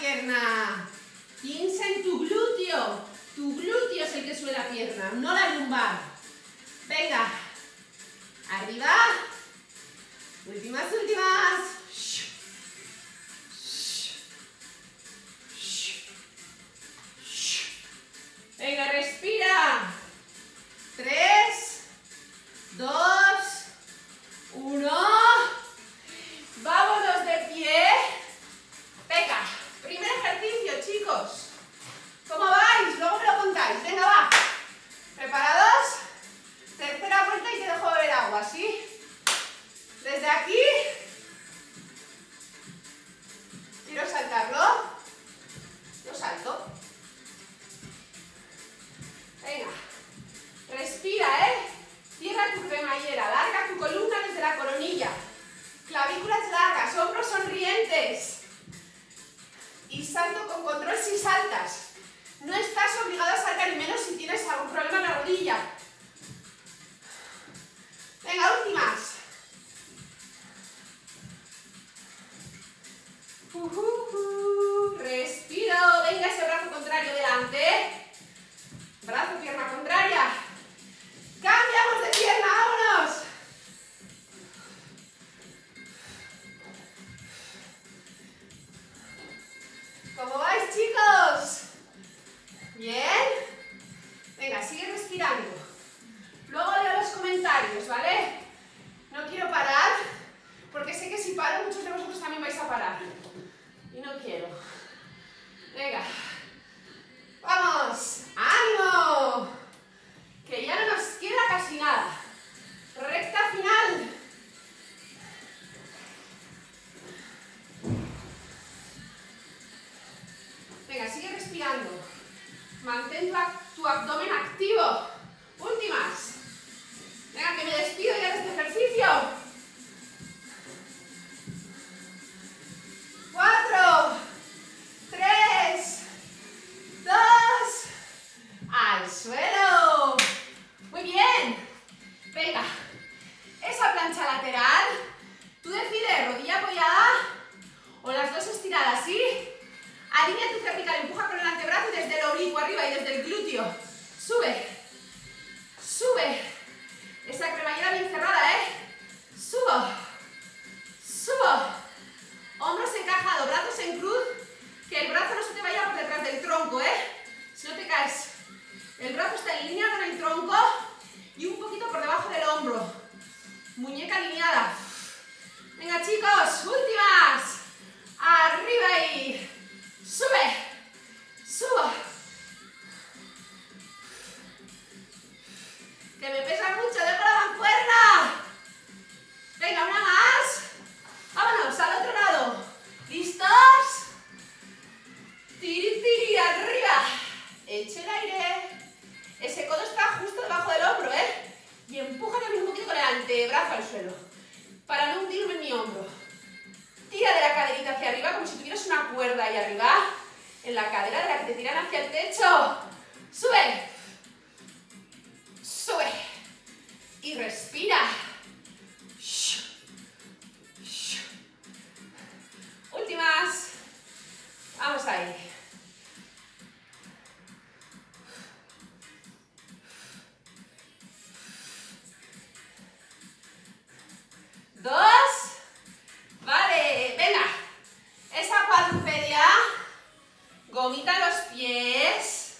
Pierna. Piensa en tu glúteo. Tu glúteo es el que sube la pierna, no la lumbar. Venga. Arriba. Últimas, últimas. Venga, respira. Tres, dos, uno. Vámonos de pie. Venga. Primer ejercicio, chicos. ¿Cómo vais? Luego me lo contáis. Venga, va. ¿Preparados? Tercera vuelta y te dejo beber agua, ¿sí? Desde aquí. Quiero saltarlo. Lo salto. Venga. Respira, ¿eh? Cierra tu cremallera. Larga tu columna desde la coronilla. Clavículas largas. Hombros sonrientes. Y salto con control si saltas. No estás obligado a saltar, y menos si tienes algún problema en la rodilla. Venga, últimas. Uh, uh, uh. Respiro. Venga, ese brazo contrario delante. Brazo, pierna contraria. Cambiamos de pierna, vámonos. ¿Cómo vais, chicos? ¿Bien? Venga, sigue respirando. Luego leo los comentarios, ¿vale? No quiero parar, porque sé que si paro, muchos de vosotros también vais a parar. Y no quiero. Venga. ¡Vamos! ¡Ánimo! Que ya no nos queda casi nada. Recta final. Venga, sigue respirando. Mantén tu abdomen activo. Últimas. Venga, que me despido ya de este ejercicio. Cuatro, tres, dos, al suelo. Muy bien. Venga, esa plancha lateral, tú decides rodilla apoyada o las dos estiradas, ¿sí? Alinea tu cervical, empuja con el antebrazo desde el oblicuo arriba y desde el glúteo. Sube, sube. Esa cremallera bien cerrada, ¿eh? Subo, subo. Hombros encajados, brazos en cruz. Que el brazo no se te vaya por detrás del tronco, ¿eh? Si no te caes. El brazo está en línea con el tronco y un poquito por debajo del hombro. Muñeca alineada. Venga, chicos, últimas. Arriba y... Sube, subo. Que me pesa mucho, dejo la mancuerna. Venga, una más. Vámonos, al otro lado. ¿Listos? Tiri, tiri, arriba. Eche el aire. Ese codo está justo debajo del hombro, ¿eh? Y empuja también un poquito con el antebrazo al suelo. Para no hundirme en mi hombro. Tira de la caderita hacia arriba como si tuvieras una cuerda ahí arriba, en la cadera de la que te tiran hacia el techo. Sube, sube y respira. dos, vale, venga, esa cuadrupedia, gomita a los pies,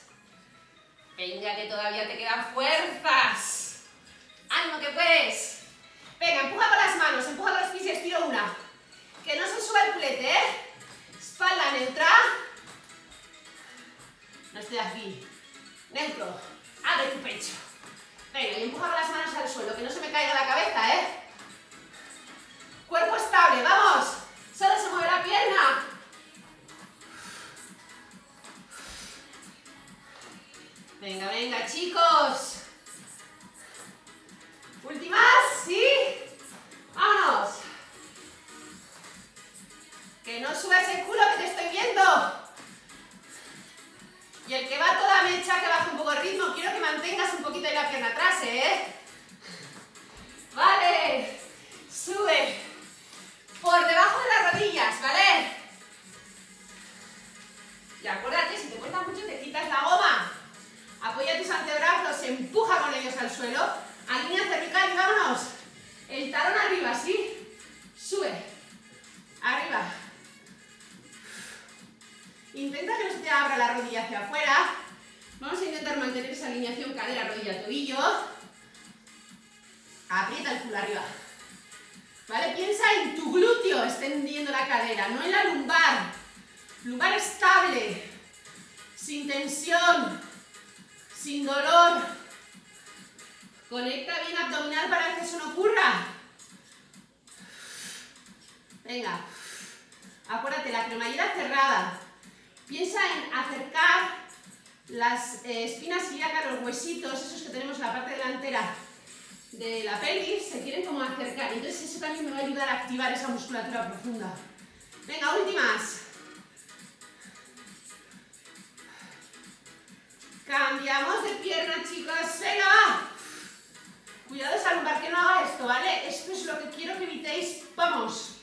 venga que todavía te quedan fuerzas, ánimo que puedes, venga, empuja con las manos, empuja con los pies y estiro una, que no se suba el culete, ¿eh? Espalda neutra, no estoy aquí, neutro, abre tu pecho, venga, y empuja con las manos al suelo, que no se me caiga la cabeza, ¿eh? Cuerpo estable, vamos, solo se mueve la pierna. Venga, venga, chicos. Últimas, sí. Vámonos. Que no subas el culo, que te estoy viendo. Y el que va toda mecha, que baje un poco el ritmo, quiero que mantengas un poquito ahí la pierna atrás, ¿eh? Vale. Sube por debajo de las rodillas, ¿vale? Y acuérdate, si te cuesta mucho te quitas la goma. Apoya tus antebrazos, empuja con ellos al suelo. Alinea cervical y vámonos. El talón arriba, ¿sí? Sube. Arriba. Intenta que no se te abra la rodilla hacia afuera. Vamos a intentar mantener esa alineación cadera, rodilla, tobillo. Aprieta el culo arriba. ¿Vale? Piensa en tu glúteo extendiendo la cadera, no en la lumbar. Lumbar estable, sin tensión, sin dolor. Conecta bien abdominal para que eso no ocurra. Venga, acuérdate, la cremallera cerrada. Piensa en acercar las eh, espinas ilíacas, los huesitos, esos que tenemos en la parte delantera de la pelvis, se quieren como acercar, entonces eso también me va a ayudar a activar esa musculatura profunda. Venga, últimas. Cambiamos de pierna, chicos. Venga, cuidado esa lumbar, que no haga esto, ¿vale? Esto es lo que quiero que evitéis. Vamos,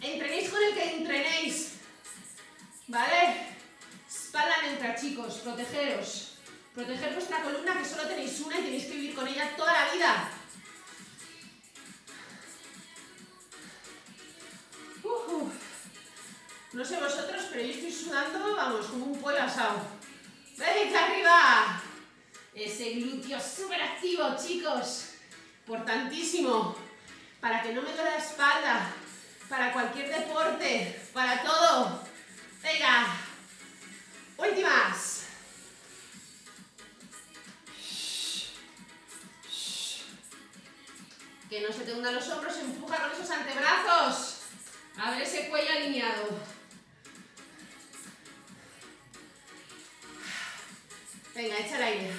entrenéis con el que entrenéis, ¿vale? Espalda neutra, chicos, protegeros. Proteger vuestra columna, que solo tenéis una y tenéis que vivir con ella toda la vida. Uh-huh. No sé vosotros, pero yo estoy sudando, vamos, como un pollo asado. ¡Venga, arriba! Ese glúteo súper activo, chicos. Importantísimo. Para que no me duele la espalda. Para cualquier deporte. Para todo. Venga. Últimas. Que no se te hundan los hombros, empuja con esos antebrazos. A ver ese cuello alineado. Venga, echa el aire.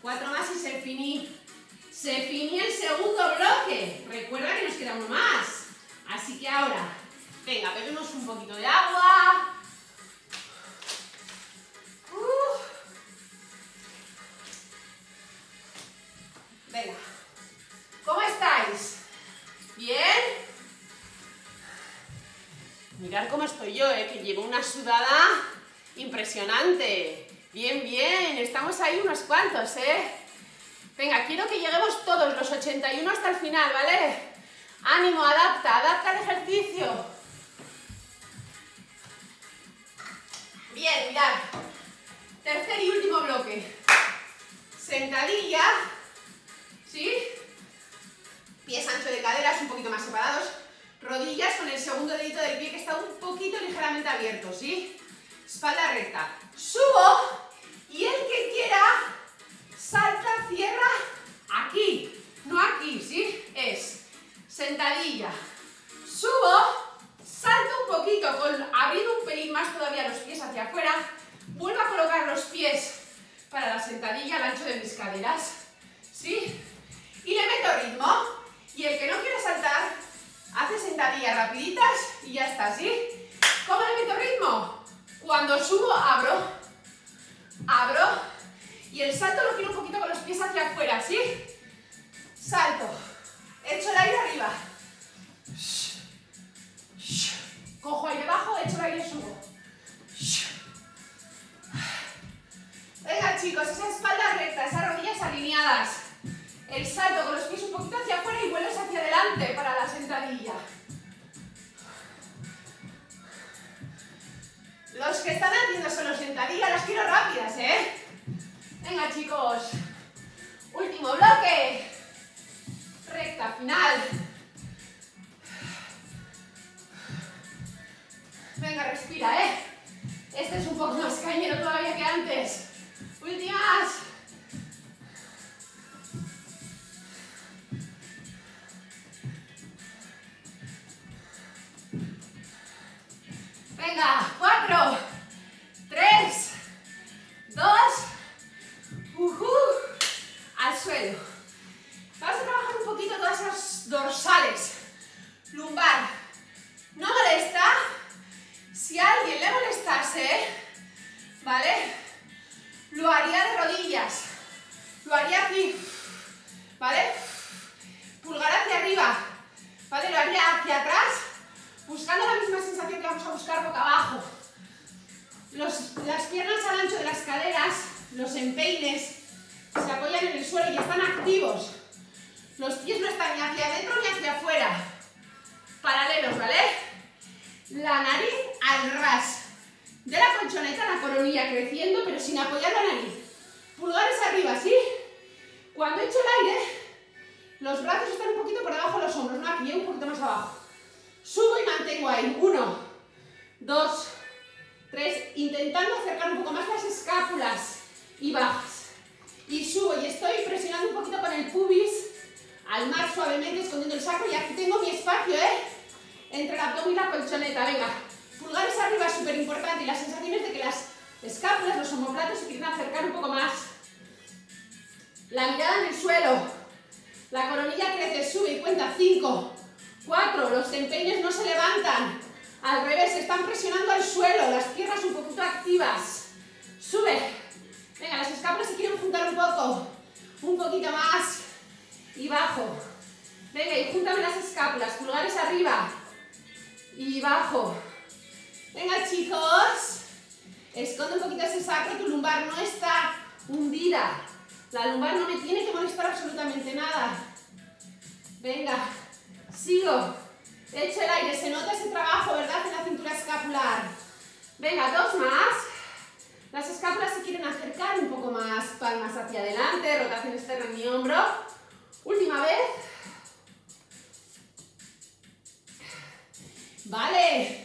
Cuatro más y se finí. Se finí el segundo bloque. Recuerda que nos queda uno más. Así que ahora, venga, bebemos un poquito de agua. Uh. Venga, ¿cómo estáis? ¿Bien? Mirad cómo estoy yo, ¿eh? Que llevo una sudada impresionante. Bien, bien, estamos ahí unos cuantos, ¿eh? Venga, quiero que lleguemos todos, los ochenta y uno hasta el final, ¿vale? Ánimo, adapta, adapta al ejercicio. Bien, mirad. Tercer y último bloque. Sentadilla. ¿Sí? Pies ancho de caderas, un poquito más separados. Rodillas con el segundo dedito del pie que está un poquito ligeramente abierto, ¿sí? Espalda recta. Subo y el que quiera salta, cierra aquí. No aquí, ¿sí? Es sentadilla. Subo, salto un poquito, con, abriendo un pelín más todavía los pies hacia afuera. Vuelvo a colocar los pies para la sentadilla al ancho de mis caderas, ¿sí? Y le meto ritmo, y el que no quiera saltar hace sentadillas rapiditas y ya está, ¿sí? ¿Cómo le meto ritmo? Cuando subo abro, abro, y el salto lo quiero un poquito con los pies hacia afuera, ¿sí? Salto, echo el aire arriba, cojo aire bajo, echo el aire y subo. Venga chicos, esa espalda recta, esas rodillas alineadas. El salto con los pies un poquito Los, las piernas al ancho de las caderas, los empeines se apoyan en el suelo y están activos. Los pies no están ni hacia adentro ni hacia afuera. Paralelos, ¿vale? La nariz al ras. De la colchoneta la coronilla creciendo, pero sin apoyar la nariz. Pulgares arriba, ¿sí? Cuando echo el aire, los brazos están un poquito por debajo de los hombros, no aquí, un poquito más abajo. Subo y mantengo ahí. Uno, dos, tres. Intentando acercar un poco más las escápulas y bajas. Y subo y estoy presionando un poquito con el pubis al mar suavemente, escondiendo el sacro. Y aquí tengo mi espacio, ¿eh? Entre el abdomen y la colchoneta, venga. Pulgares arriba es súper importante y las sensaciones de que las escápulas, los omoplatos se quieren acercar un poco más. La mirada en el suelo, la coronilla crece, sube y cuenta cinco, cuatro, los empeines no se levantan, al revés, se están presionando al suelo, las piernas un poquito activas, sube, venga, las escápulas se quieren juntar un poco, un poquito más y bajo, venga, y júntame las escápulas, pulgares arriba y bajo. Venga chicos, esconde un poquito ese sacro, tu lumbar no está hundida, la lumbar no me tiene que molestar absolutamente nada. Venga, sigo, echo el aire, se nota ese trabajo, ¿verdad? En la cintura escapular. Venga, dos más, las escápulas se quieren acercar un poco más, palmas hacia adelante, rotación externa en mi hombro, última vez. Vale.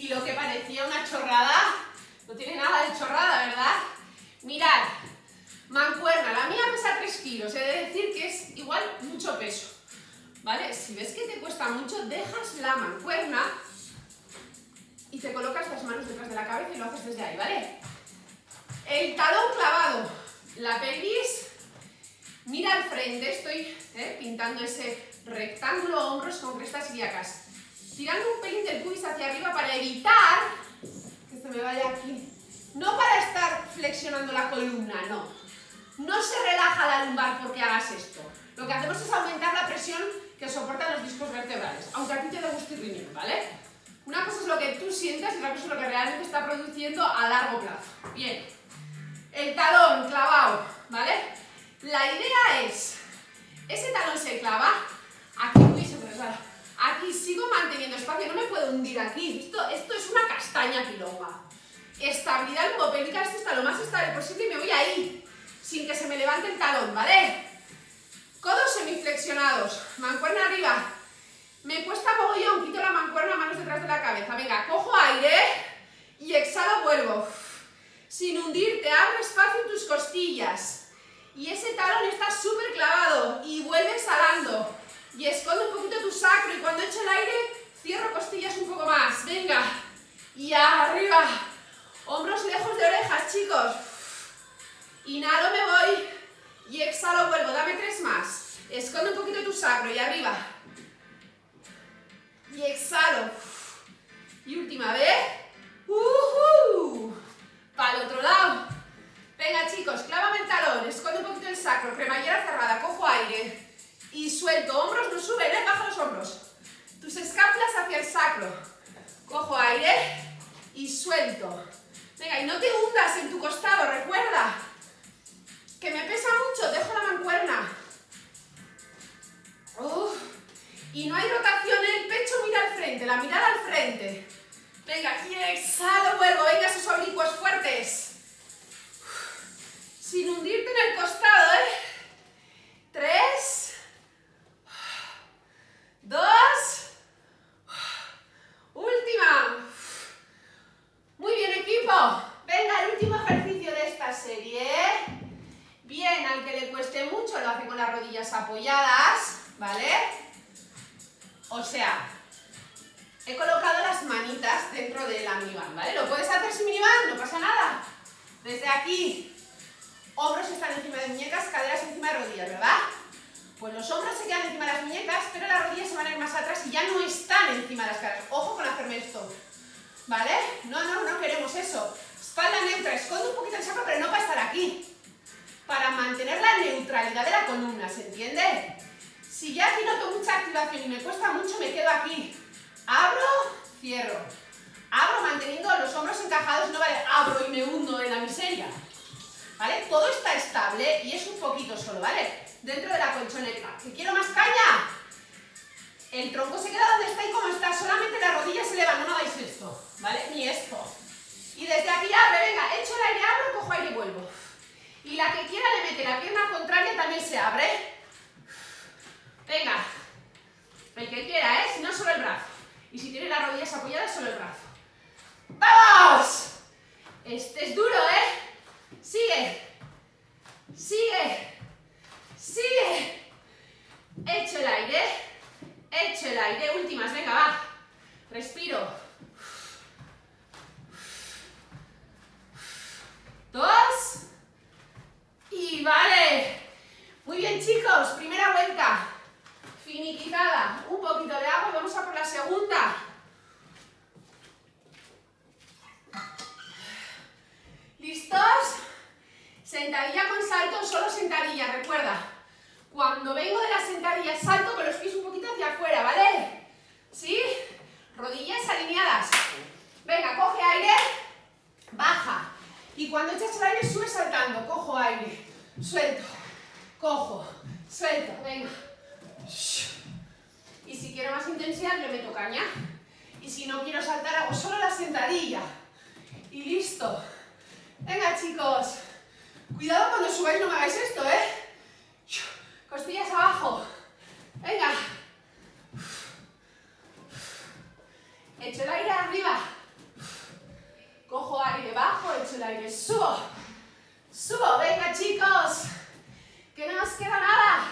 Y lo que parecía una chorrada, no tiene nada de chorrada, ¿verdad? Mirad, mancuerna, la mía pesa tres kilos, he de decir que es igual mucho peso, ¿vale? Si ves que te cuesta mucho, dejas la mancuerna y te colocas las manos detrás de la cabeza y lo haces desde ahí, ¿vale? El talón clavado, la pelvis, mira al frente, estoy ¿eh? pintando ese rectángulo, hombros con crestas ilíacas. Tirando un pelín del pubis hacia arriba para evitar que se me vaya aquí. No para estar flexionando la columna, no. No se relaja la lumbar porque hagas esto. Lo que hacemos es aumentar la presión que soportan los discos vertebrales, aunque a ti te guste el riñón, ¿vale? Una cosa es lo que tú sientas y otra cosa es lo que realmente está produciendo a largo plazo. Bien. El talón clavado, ¿vale? La idea es, ese talón se clava, aquí uy, se me resbala. Aquí sigo manteniendo espacio, no me puedo hundir aquí, esto, esto es una castaña pilonga. Estabilidad lumbo-pélvica, esto está lo más estable posible y me voy ahí, sin que se me levante el talón, ¿vale? Codos semiflexionados, mancuerna arriba, me cuesta mogollón, quito la mancuerna, manos detrás de la cabeza, venga, cojo aire y exhalo, vuelvo. Sin hundirte, abre espacio en tus costillas y ese talón está súper clavado y vuelve exhalando. Y esconde un poquito tu sacro y cuando echo el aire, cierro costillas un poco más. Venga, y arriba. Hombros lejos de orejas, chicos. Inhalo, me voy y exhalo, vuelvo. Dame tres más. Esconde un poquito tu sacro y arriba. Y exhalo. Y última vez. ¡Uh-huh! Para el otro lado. Venga, chicos, clávame el talón. Esconde un poquito el sacro. Cremallera cerrada, cojo aire. Y suelto, hombros no suben, ¿eh? Baja los hombros. Tus escápulas hacia el sacro. Cojo aire y suelto. Venga, y no te hundas en tu costado, recuerda. Que me pesa mucho, dejo la mancuerna. Uf. Y no hay rotación en el pecho, mira al frente, la mirada al frente. Venga, y exhalo, vuelvo, venga esos oblicuos fuertes. Uf. Sin hundirte en el costado, ¿eh? Tres... Dos. Última. Muy bien, equipo. Venga, el último ejercicio de esta serie. Bien, al que le cueste mucho lo hace con las rodillas apoyadas, ¿vale? O sea, he colocado las manitas dentro del minivan, ¿vale? Lo puedes hacer sin minivan, no pasa nada. Desde aquí, hombros están encima de muñecas, caderas encima de rodillas, ¿verdad? Pues los hombros se quedan encima de las muñecas, pero las rodillas se van a ir más atrás y ya no están encima de las caras. Ojo con hacerme esto, ¿vale? No, no, no queremos eso. Espalda neutra, escondo un poquito el sacro, pero no para estar aquí. Para mantener la neutralidad de la columna, ¿se entiende? Si ya aquí noto mucha activación y me cuesta mucho, me quedo aquí. Abro, cierro. Abro manteniendo los hombros encajados, no vale, abro y me hundo en la miseria. ¿Vale? Todo está estable y es un poquito solo, ¿vale? Dentro de la colchoneta. ¿Que quiero más caña? El tronco se queda donde está y como está, solamente la rodilla se eleva, no hagáis esto, ¿vale? Ni esto. Y desde aquí abre, venga, echo el aire, abro, cojo aire y vuelvo. Y la que quiera le mete la pierna contraria también se abre. Venga, el que quiera, ¿eh? Si no, solo el brazo. Y si tiene las rodillas apoyadas, solo el brazo. ¡Vamos! Este es duro, ¿eh? Sigue. Sigue. Sigue. Echo el aire. Echo el aire. Últimas, venga, va. Respiro. Dos. Y vale. Muy bien, chicos. Primera vuelta. Finiquitada. Un poquito de agua y vamos a por la segunda. ¿Listos? Sentadilla con salto, solo sentadilla, recuerda. Cuando vengo de la sentadilla salto con los pies un poquito hacia afuera, ¿vale? ¿Sí? Rodillas alineadas. Venga, coge aire, baja. Y cuando echas el aire sube saltando. Cojo aire, suelto, cojo, suelto, venga. Y si quiero más intensidad le meto caña. Y si no quiero saltar hago solo la sentadilla. Y listo. Venga, chicos. Cuidado cuando subáis, no me hagáis esto, ¿eh? Costillas abajo. Venga. Echo el aire arriba. Cojo aire bajo, echo el aire, subo. Subo, venga, chicos. Que no nos queda nada.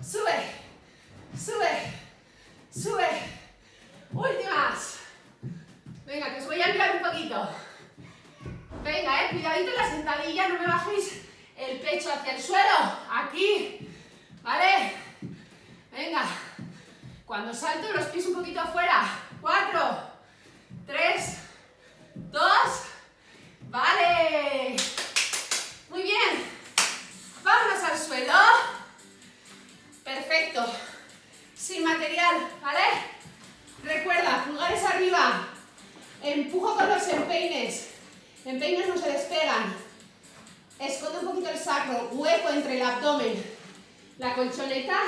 Sube. Sube. Sube. Últimas. Venga, que os voy a mirar un poquito. Venga, eh, cuidadito en la sentadilla, no me bajéis el pecho hacia el suelo, aquí, ¿vale? Venga, cuando salto los pies un poquito afuera, cuatro, tres, dos, vale, muy bien, vámonos al suelo, perfecto, sin material, ¿vale? Recuerda, pulgares arriba, empujo con los empeines. Empeines no se despegan. Escondo un poquito el sacro, hueco entre el abdomen, la colchoneta,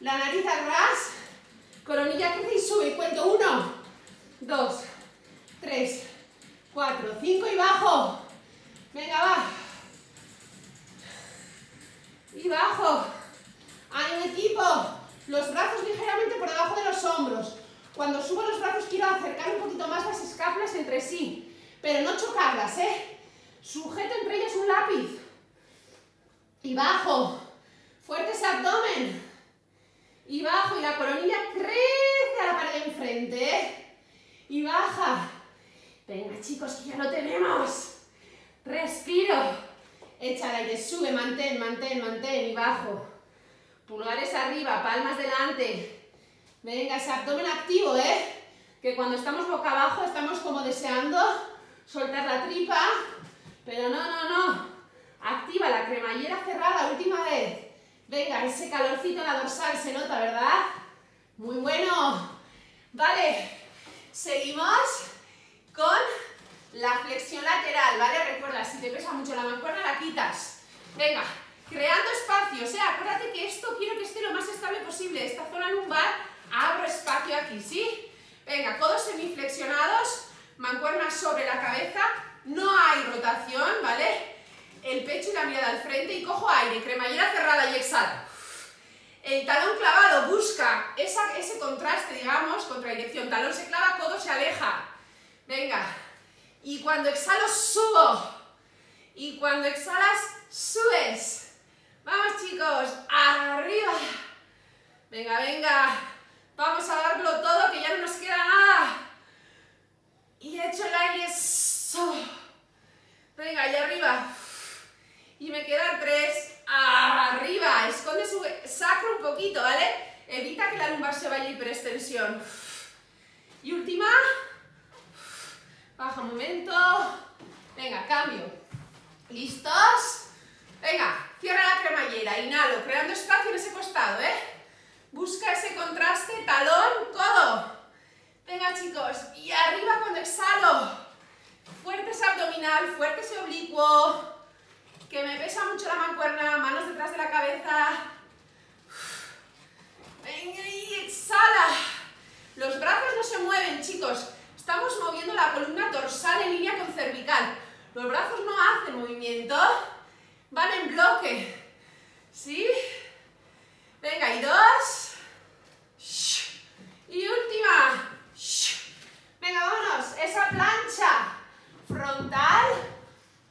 la nariz a ras, coronilla crece y sube. Cuento uno, dos, tres, cuatro, cinco y bajo. Venga, va. Y bajo. Ánimo, equipo. Los brazos ligeramente por debajo de los hombros. Cuando subo los brazos quiero acercar un poquito más las escápulas entre sí. Pero no chocarlas, ¿eh? Sujeto entre ellas un lápiz. Y bajo. Fuerte ese abdomen. Y bajo. Y la coronilla crece a la pared de enfrente, ¿eh? Y baja. Venga, chicos, que ya lo tenemos. Respiro. Echa el aire, sube, mantén, mantén, mantén. Y bajo. Pulgares arriba, palmas delante. Venga, ese abdomen activo, ¿eh? Que cuando estamos boca abajo estamos como deseando soltar la tripa, pero no, no, no. Activa la cremallera cerrada, última vez. Venga, ese calorcito en la dorsal se nota, ¿verdad? Muy bueno. Vale, seguimos con la flexión lateral, ¿vale? Recuerda, si te pesa mucho la mancuerna, la quitas. Venga, creando espacio. O sea, acuérdate que esto quiero que esté lo más estable posible. Esta zona lumbar, abro espacio aquí, ¿sí? Venga, codos semiflexionados. Mancuernas sobre la cabeza, no hay rotación, ¿vale? El pecho y la mirada al frente y cojo aire, cremallera cerrada y exhala. El talón clavado busca esa, ese contraste, digamos, contradicción. Talón se clava, codo se aleja. Venga, y cuando exhalo subo. Y cuando exhalas subes. Vamos, chicos, arriba. Venga, venga, vamos a darlo todo que ya no nos queda nada. Y echo el aire, so. Venga, y arriba, y me quedan tres, arriba, esconde su sacro un poquito, ¿vale? Evita que la lumbar se vaya hiperextensión. Y última, baja un momento, venga, cambio, ¿listos? Venga, cierra la cremallera, inhalo, creando espacio en ese costado, ¿eh? Busca ese contraste, talón, codo. Venga, chicos, y arriba Los brazos no hacen movimiento, van en bloque, ¿sí? Venga, y dos. Y última. Venga, vámonos. Esa plancha frontal,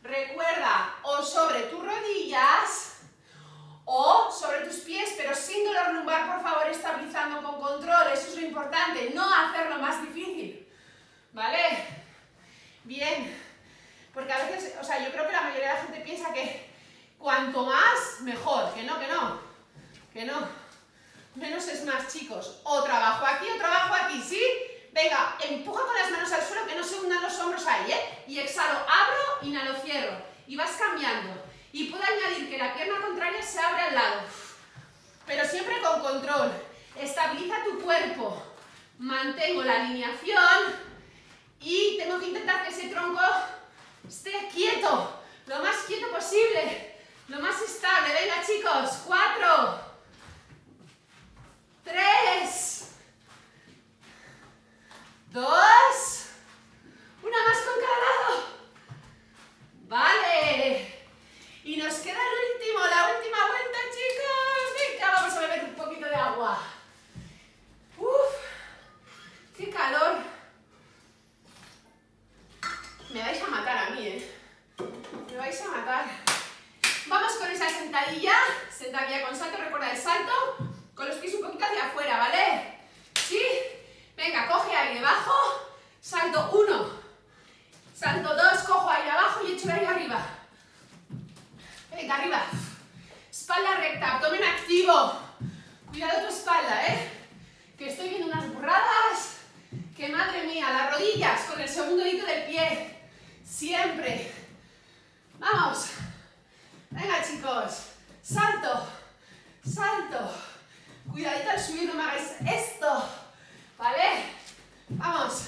recuerda, o sobre tus rodillas o sobre tus pies, pero sin dolor lumbar, por favor, estabilizando con control. Eso es lo importante, no hacerlo más difícil, ¿vale? Bien, porque a veces, o sea, yo creo que la mayoría de la gente piensa que cuanto más, mejor, que no, que no, que no, menos es más, chicos. O trabajo aquí, o trabajo aquí, ¿sí? Venga, empuja con las manos al suelo, que no se hundan los hombros ahí, ¿eh? Y exhalo, abro, inhalo, cierro. Y vas cambiando. Y puedo añadir que la pierna contraria se abre al lado. Pero siempre con control. Estabiliza tu cuerpo. Mantengo la alineación. Y tengo que intentar que ese tronco esté quieto. Lo más quieto posible. Lo más estable. Venga, chicos. Cuatro. Tres. Dos, una más con cada lado. Vale. Y nos queda el último, la última vuelta, chicos. Venga, vamos a beber un poquito de agua. Uf, qué calor. Me vais a matar a mí, ¿eh? Me vais a matar. Vamos con esa sentadilla. Sentadilla con salto, recuerda el salto. Con los pies un poquito hacia afuera, ¿vale? ¿Sí? Venga, coge aire abajo, salto uno, salto dos, cojo aire abajo y echo aire arriba. Venga, arriba. Espalda recta, abdomen activo. Cuidado tu espalda, ¿eh? Que estoy viendo unas burradas. Que madre mía, las rodillas con el segundo dedito del pie. Siempre. Vamos. Venga, chicos. Salto, salto. Cuidadito al subir, no me hagáis esto. ¿Vale? Vamos.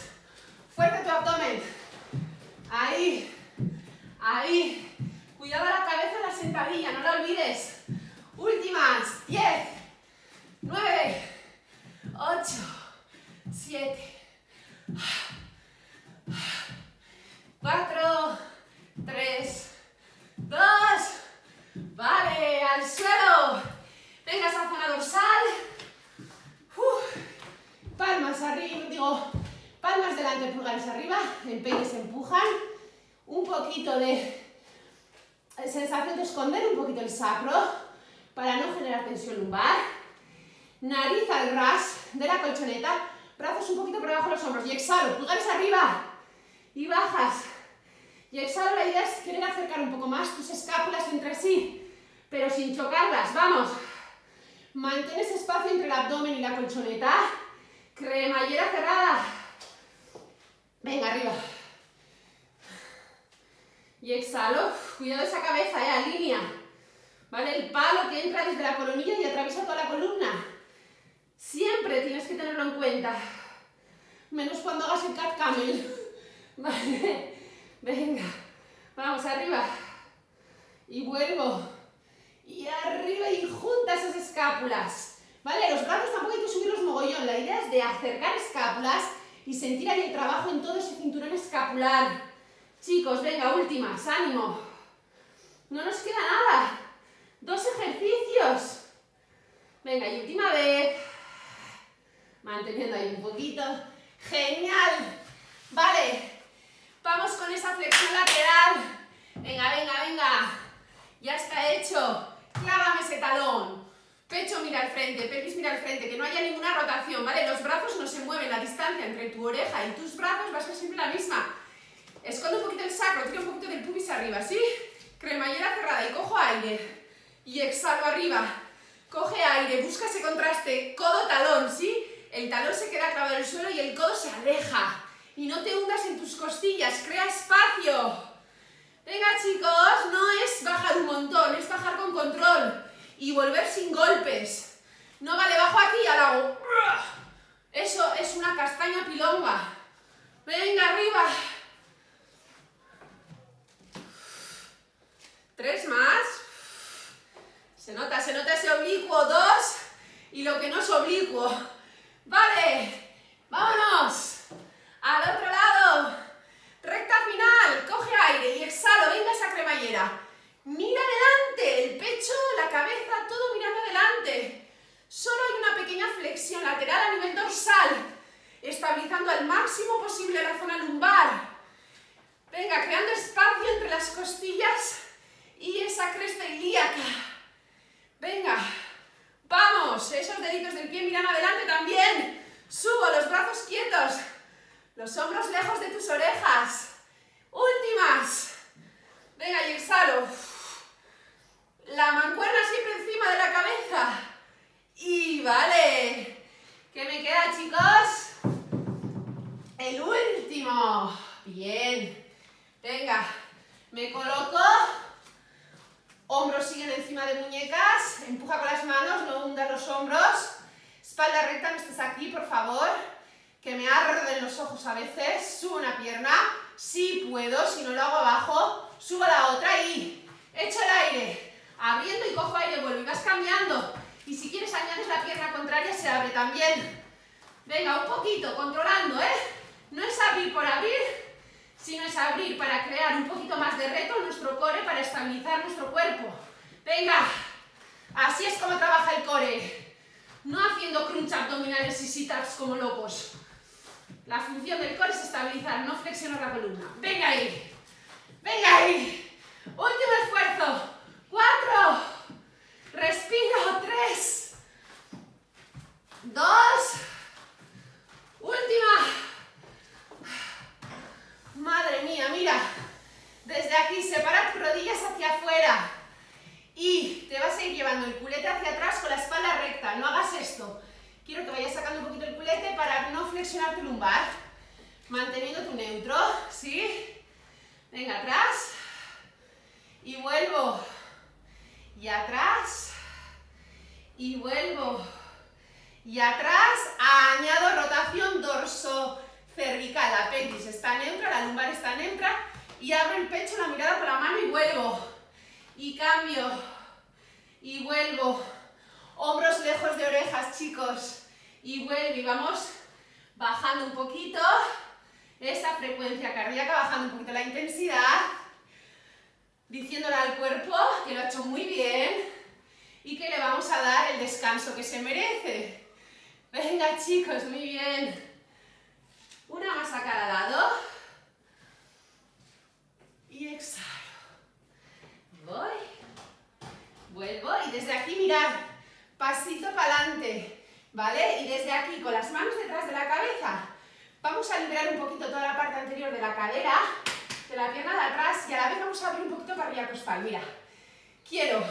Fuerte tu abdomen. Ahí. Ahí. Cuidado la cabeza en la sentadilla, no la olvides. Últimas. diez. nueve. ocho. siete. cuatro. tres. dos. Vale. Al suelo. Venga, esa zona dorsal. Uf. Palmas arriba, digo, palmas delante, pulgares arriba, empeines empujan, un poquito de sensación de esconder un poquito el sacro para no generar tensión lumbar, nariz al ras de la colchoneta, brazos un poquito por debajo de los hombros y exhalo, pulgares arriba y bajas y exhalo. La idea es querer acercar un poco más tus escápulas entre sí, pero sin chocarlas. Vamos, mantén ese espacio entre el abdomen y la colchoneta. Cremallera cerrada. Venga, arriba. Y exhalo. Cuidado esa cabeza, eh, alinea. ¿Vale? El palo que entra desde la coronilla y atraviesa toda la columna. Siempre tienes que tenerlo en cuenta. Menos cuando hagas el cat camel. ¿Vale? Venga. Vamos, arriba. Y vuelvo. Y arriba y junta esas escápulas. ¿Vale? Los brazos tampoco hay que subirlos mogollón, la idea es de acercar escápulas y sentir ahí el trabajo en todo ese cinturón escapular. Chicos, venga, últimas, ánimo. No nos queda nada. Dos ejercicios. Venga, y última vez. Manteniendo ahí un poquito. ¡Genial! Vale, vamos con esa flexión lateral. Venga, venga, venga. Ya está hecho. Clávame ese talón. Pecho mira al frente, pelvis mira al frente, que no haya ninguna rotación, ¿vale? Los brazos no se mueven, la distancia entre tu oreja y tus brazos va a ser siempre la misma. Escondo un poquito el sacro, tiro un poquito del pubis arriba, ¿sí? Cremallera cerrada y cojo aire. Y exhalo arriba. Coge aire, busca ese contraste, codo-talón, ¿sí? El talón se queda clavado en el suelo y el codo se aleja. Y no te hundas en tus costillas, crea espacio. Venga, chicos, no es bajar un montón, es bajar con control. Y volver sin golpes. No vale, bajo aquí y ahora hago. Eso es una castaña pilonga. Venga, arriba. Tres más. Se nota, se nota ese oblicuo. Dos. Y lo que no es oblicuo. Vale. Vámonos. Al otro lado. Recta final. Coge aire y exhala. máximo posible la zona lumbar. Venga, creando espacio entre las costillas y esa cresta ilíaca. Venga, vamos, esos deditos del pie miran adelante también. Subo los brazos quietos, los hombros lejos de tus orejas. Últimas. Venga, y exhalo. La mancuerna siempre encima de la cabeza. Y vale. ¿Qué me queda, chicos? El último. Bien. Venga, me coloco. Hombros siguen encima de muñecas. Empuja con las manos, no hundas los hombros. Espalda recta, no estés aquí, por favor. Que me arden los ojos a veces. Subo una pierna. Si puedo, si no lo hago abajo, subo la otra y echo el aire. Abriendo y cojo aire, vuelvo y vas cambiando. Y si quieres añades la pierna contraria, se abre también. Venga, un poquito, controlando, ¿eh? No es abrir por abrir, sino es abrir para crear un poquito más de reto en nuestro core, para estabilizar nuestro cuerpo. Venga, así es como trabaja el core. No haciendo crunch abdominales y sit-ups como locos. La función del core es estabilizar, no flexionar la columna. Venga ahí, venga ahí. Último esfuerzo. Cuatro. Respiro. Tres. Dos. Última. Madre mía, mira. Desde aquí, separa tus rodillas hacia afuera. Y te vas a ir llevando el culete hacia atrás con la espalda recta. No hagas esto. Quiero que vayas sacando un poquito el culete para no flexionar tu lumbar. Manteniendo tu neutro, ¿sí? Venga, atrás. Y vuelvo. Y atrás. Y vuelvo. Y atrás. Añado rotación dorso cervical. La pelvis está neutra, la lumbar está neutra. Y abro el pecho, la mirada con la mano y vuelvo. Y cambio. Y vuelvo. Hombros lejos de orejas, chicos. Y vuelvo y vamos bajando un poquito esa frecuencia cardíaca, bajando un poquito la intensidad, diciéndole al cuerpo que lo ha hecho muy bien y que le vamos a dar el descanso que se merece. Venga, chicos, muy bien. Una más a cada lado. Y exhalo. Voy. Vuelvo y desde aquí mirad. Pasito para adelante, ¿vale? Y desde aquí, con las manos detrás de la cabeza, vamos a liberar un poquito toda la parte anterior de la cadera, de la pierna de atrás, y a la vez vamos a abrir un poquito para arriba costal. Mira, quiero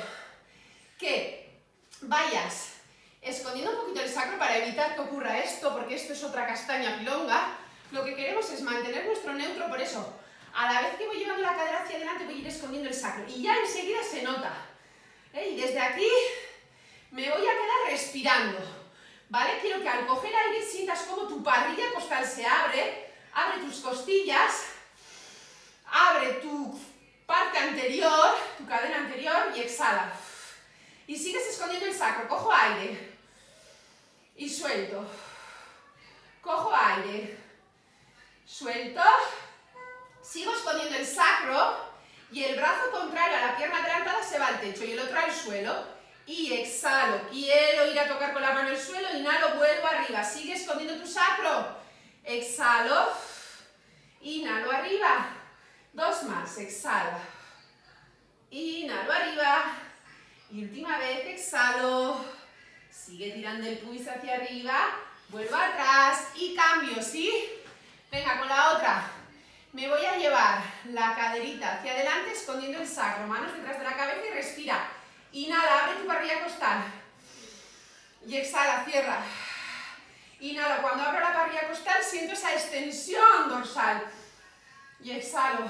que vayas escondiendo un poquito el sacro para evitar que ocurra esto, porque esto es otra castaña pilonga. Lo que queremos es mantener nuestro neutro, por eso, a la vez que voy llevando la cadera hacia adelante, voy a ir escondiendo el sacro. Y ya enseguida se nota, ¿eh? Y desde aquí me voy a quedar respirando, ¿vale? Quiero que al coger aire sientas como tu parrilla costal se abre, abre tus costillas, abre tu parte anterior, tu cadena anterior y exhala. Y sigues escondiendo el sacro, cojo aire y suelto, cojo aire, suelto, sigo escondiendo el sacro y el brazo contrario a la pierna adelantada se va al techo y el otro al suelo. Y exhalo, quiero ir a tocar con la mano el suelo, inhalo, vuelvo arriba, sigue escondiendo tu sacro, exhalo, inhalo arriba, dos más, exhala, inhalo arriba, y última vez, exhalo, sigue tirando el pubis hacia arriba, vuelvo atrás y cambio, ¿sí? Venga, con la otra, me voy a llevar la caderita hacia adelante escondiendo el sacro, manos detrás de la cabeza y respira. Inhala, abre tu parrilla costal y exhala, cierra. Inhala, cuando abro la parrilla costal siento esa extensión dorsal y exhalo.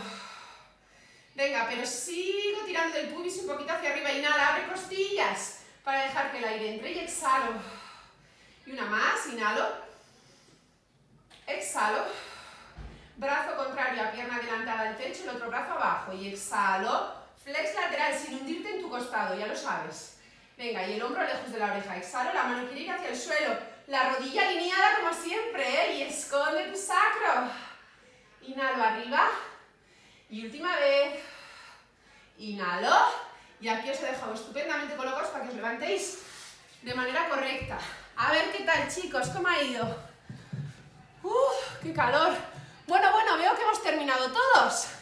Venga, pero sigo tirando del pubis un poquito hacia arriba. Inhala, abre costillas para dejar que el aire entre y exhalo. Y una más, inhalo, exhalo. Brazo contrario a pierna adelantada al techo, el otro brazo abajo y exhalo. Flex lateral sin hundirte en tu costado, ya lo sabes. Venga, y el hombro lejos de la oreja. Exhalo, la mano quiere ir hacia el suelo. La rodilla alineada como siempre, ¿eh? Y esconde tu sacro. Inhalo arriba. Y última vez. Inhalo. Y aquí os he dejado estupendamente colocados para que os levantéis de manera correcta. A ver qué tal, chicos, ¿cómo ha ido? ¡Uf! ¡Qué calor! Bueno, bueno, veo que hemos terminado todos.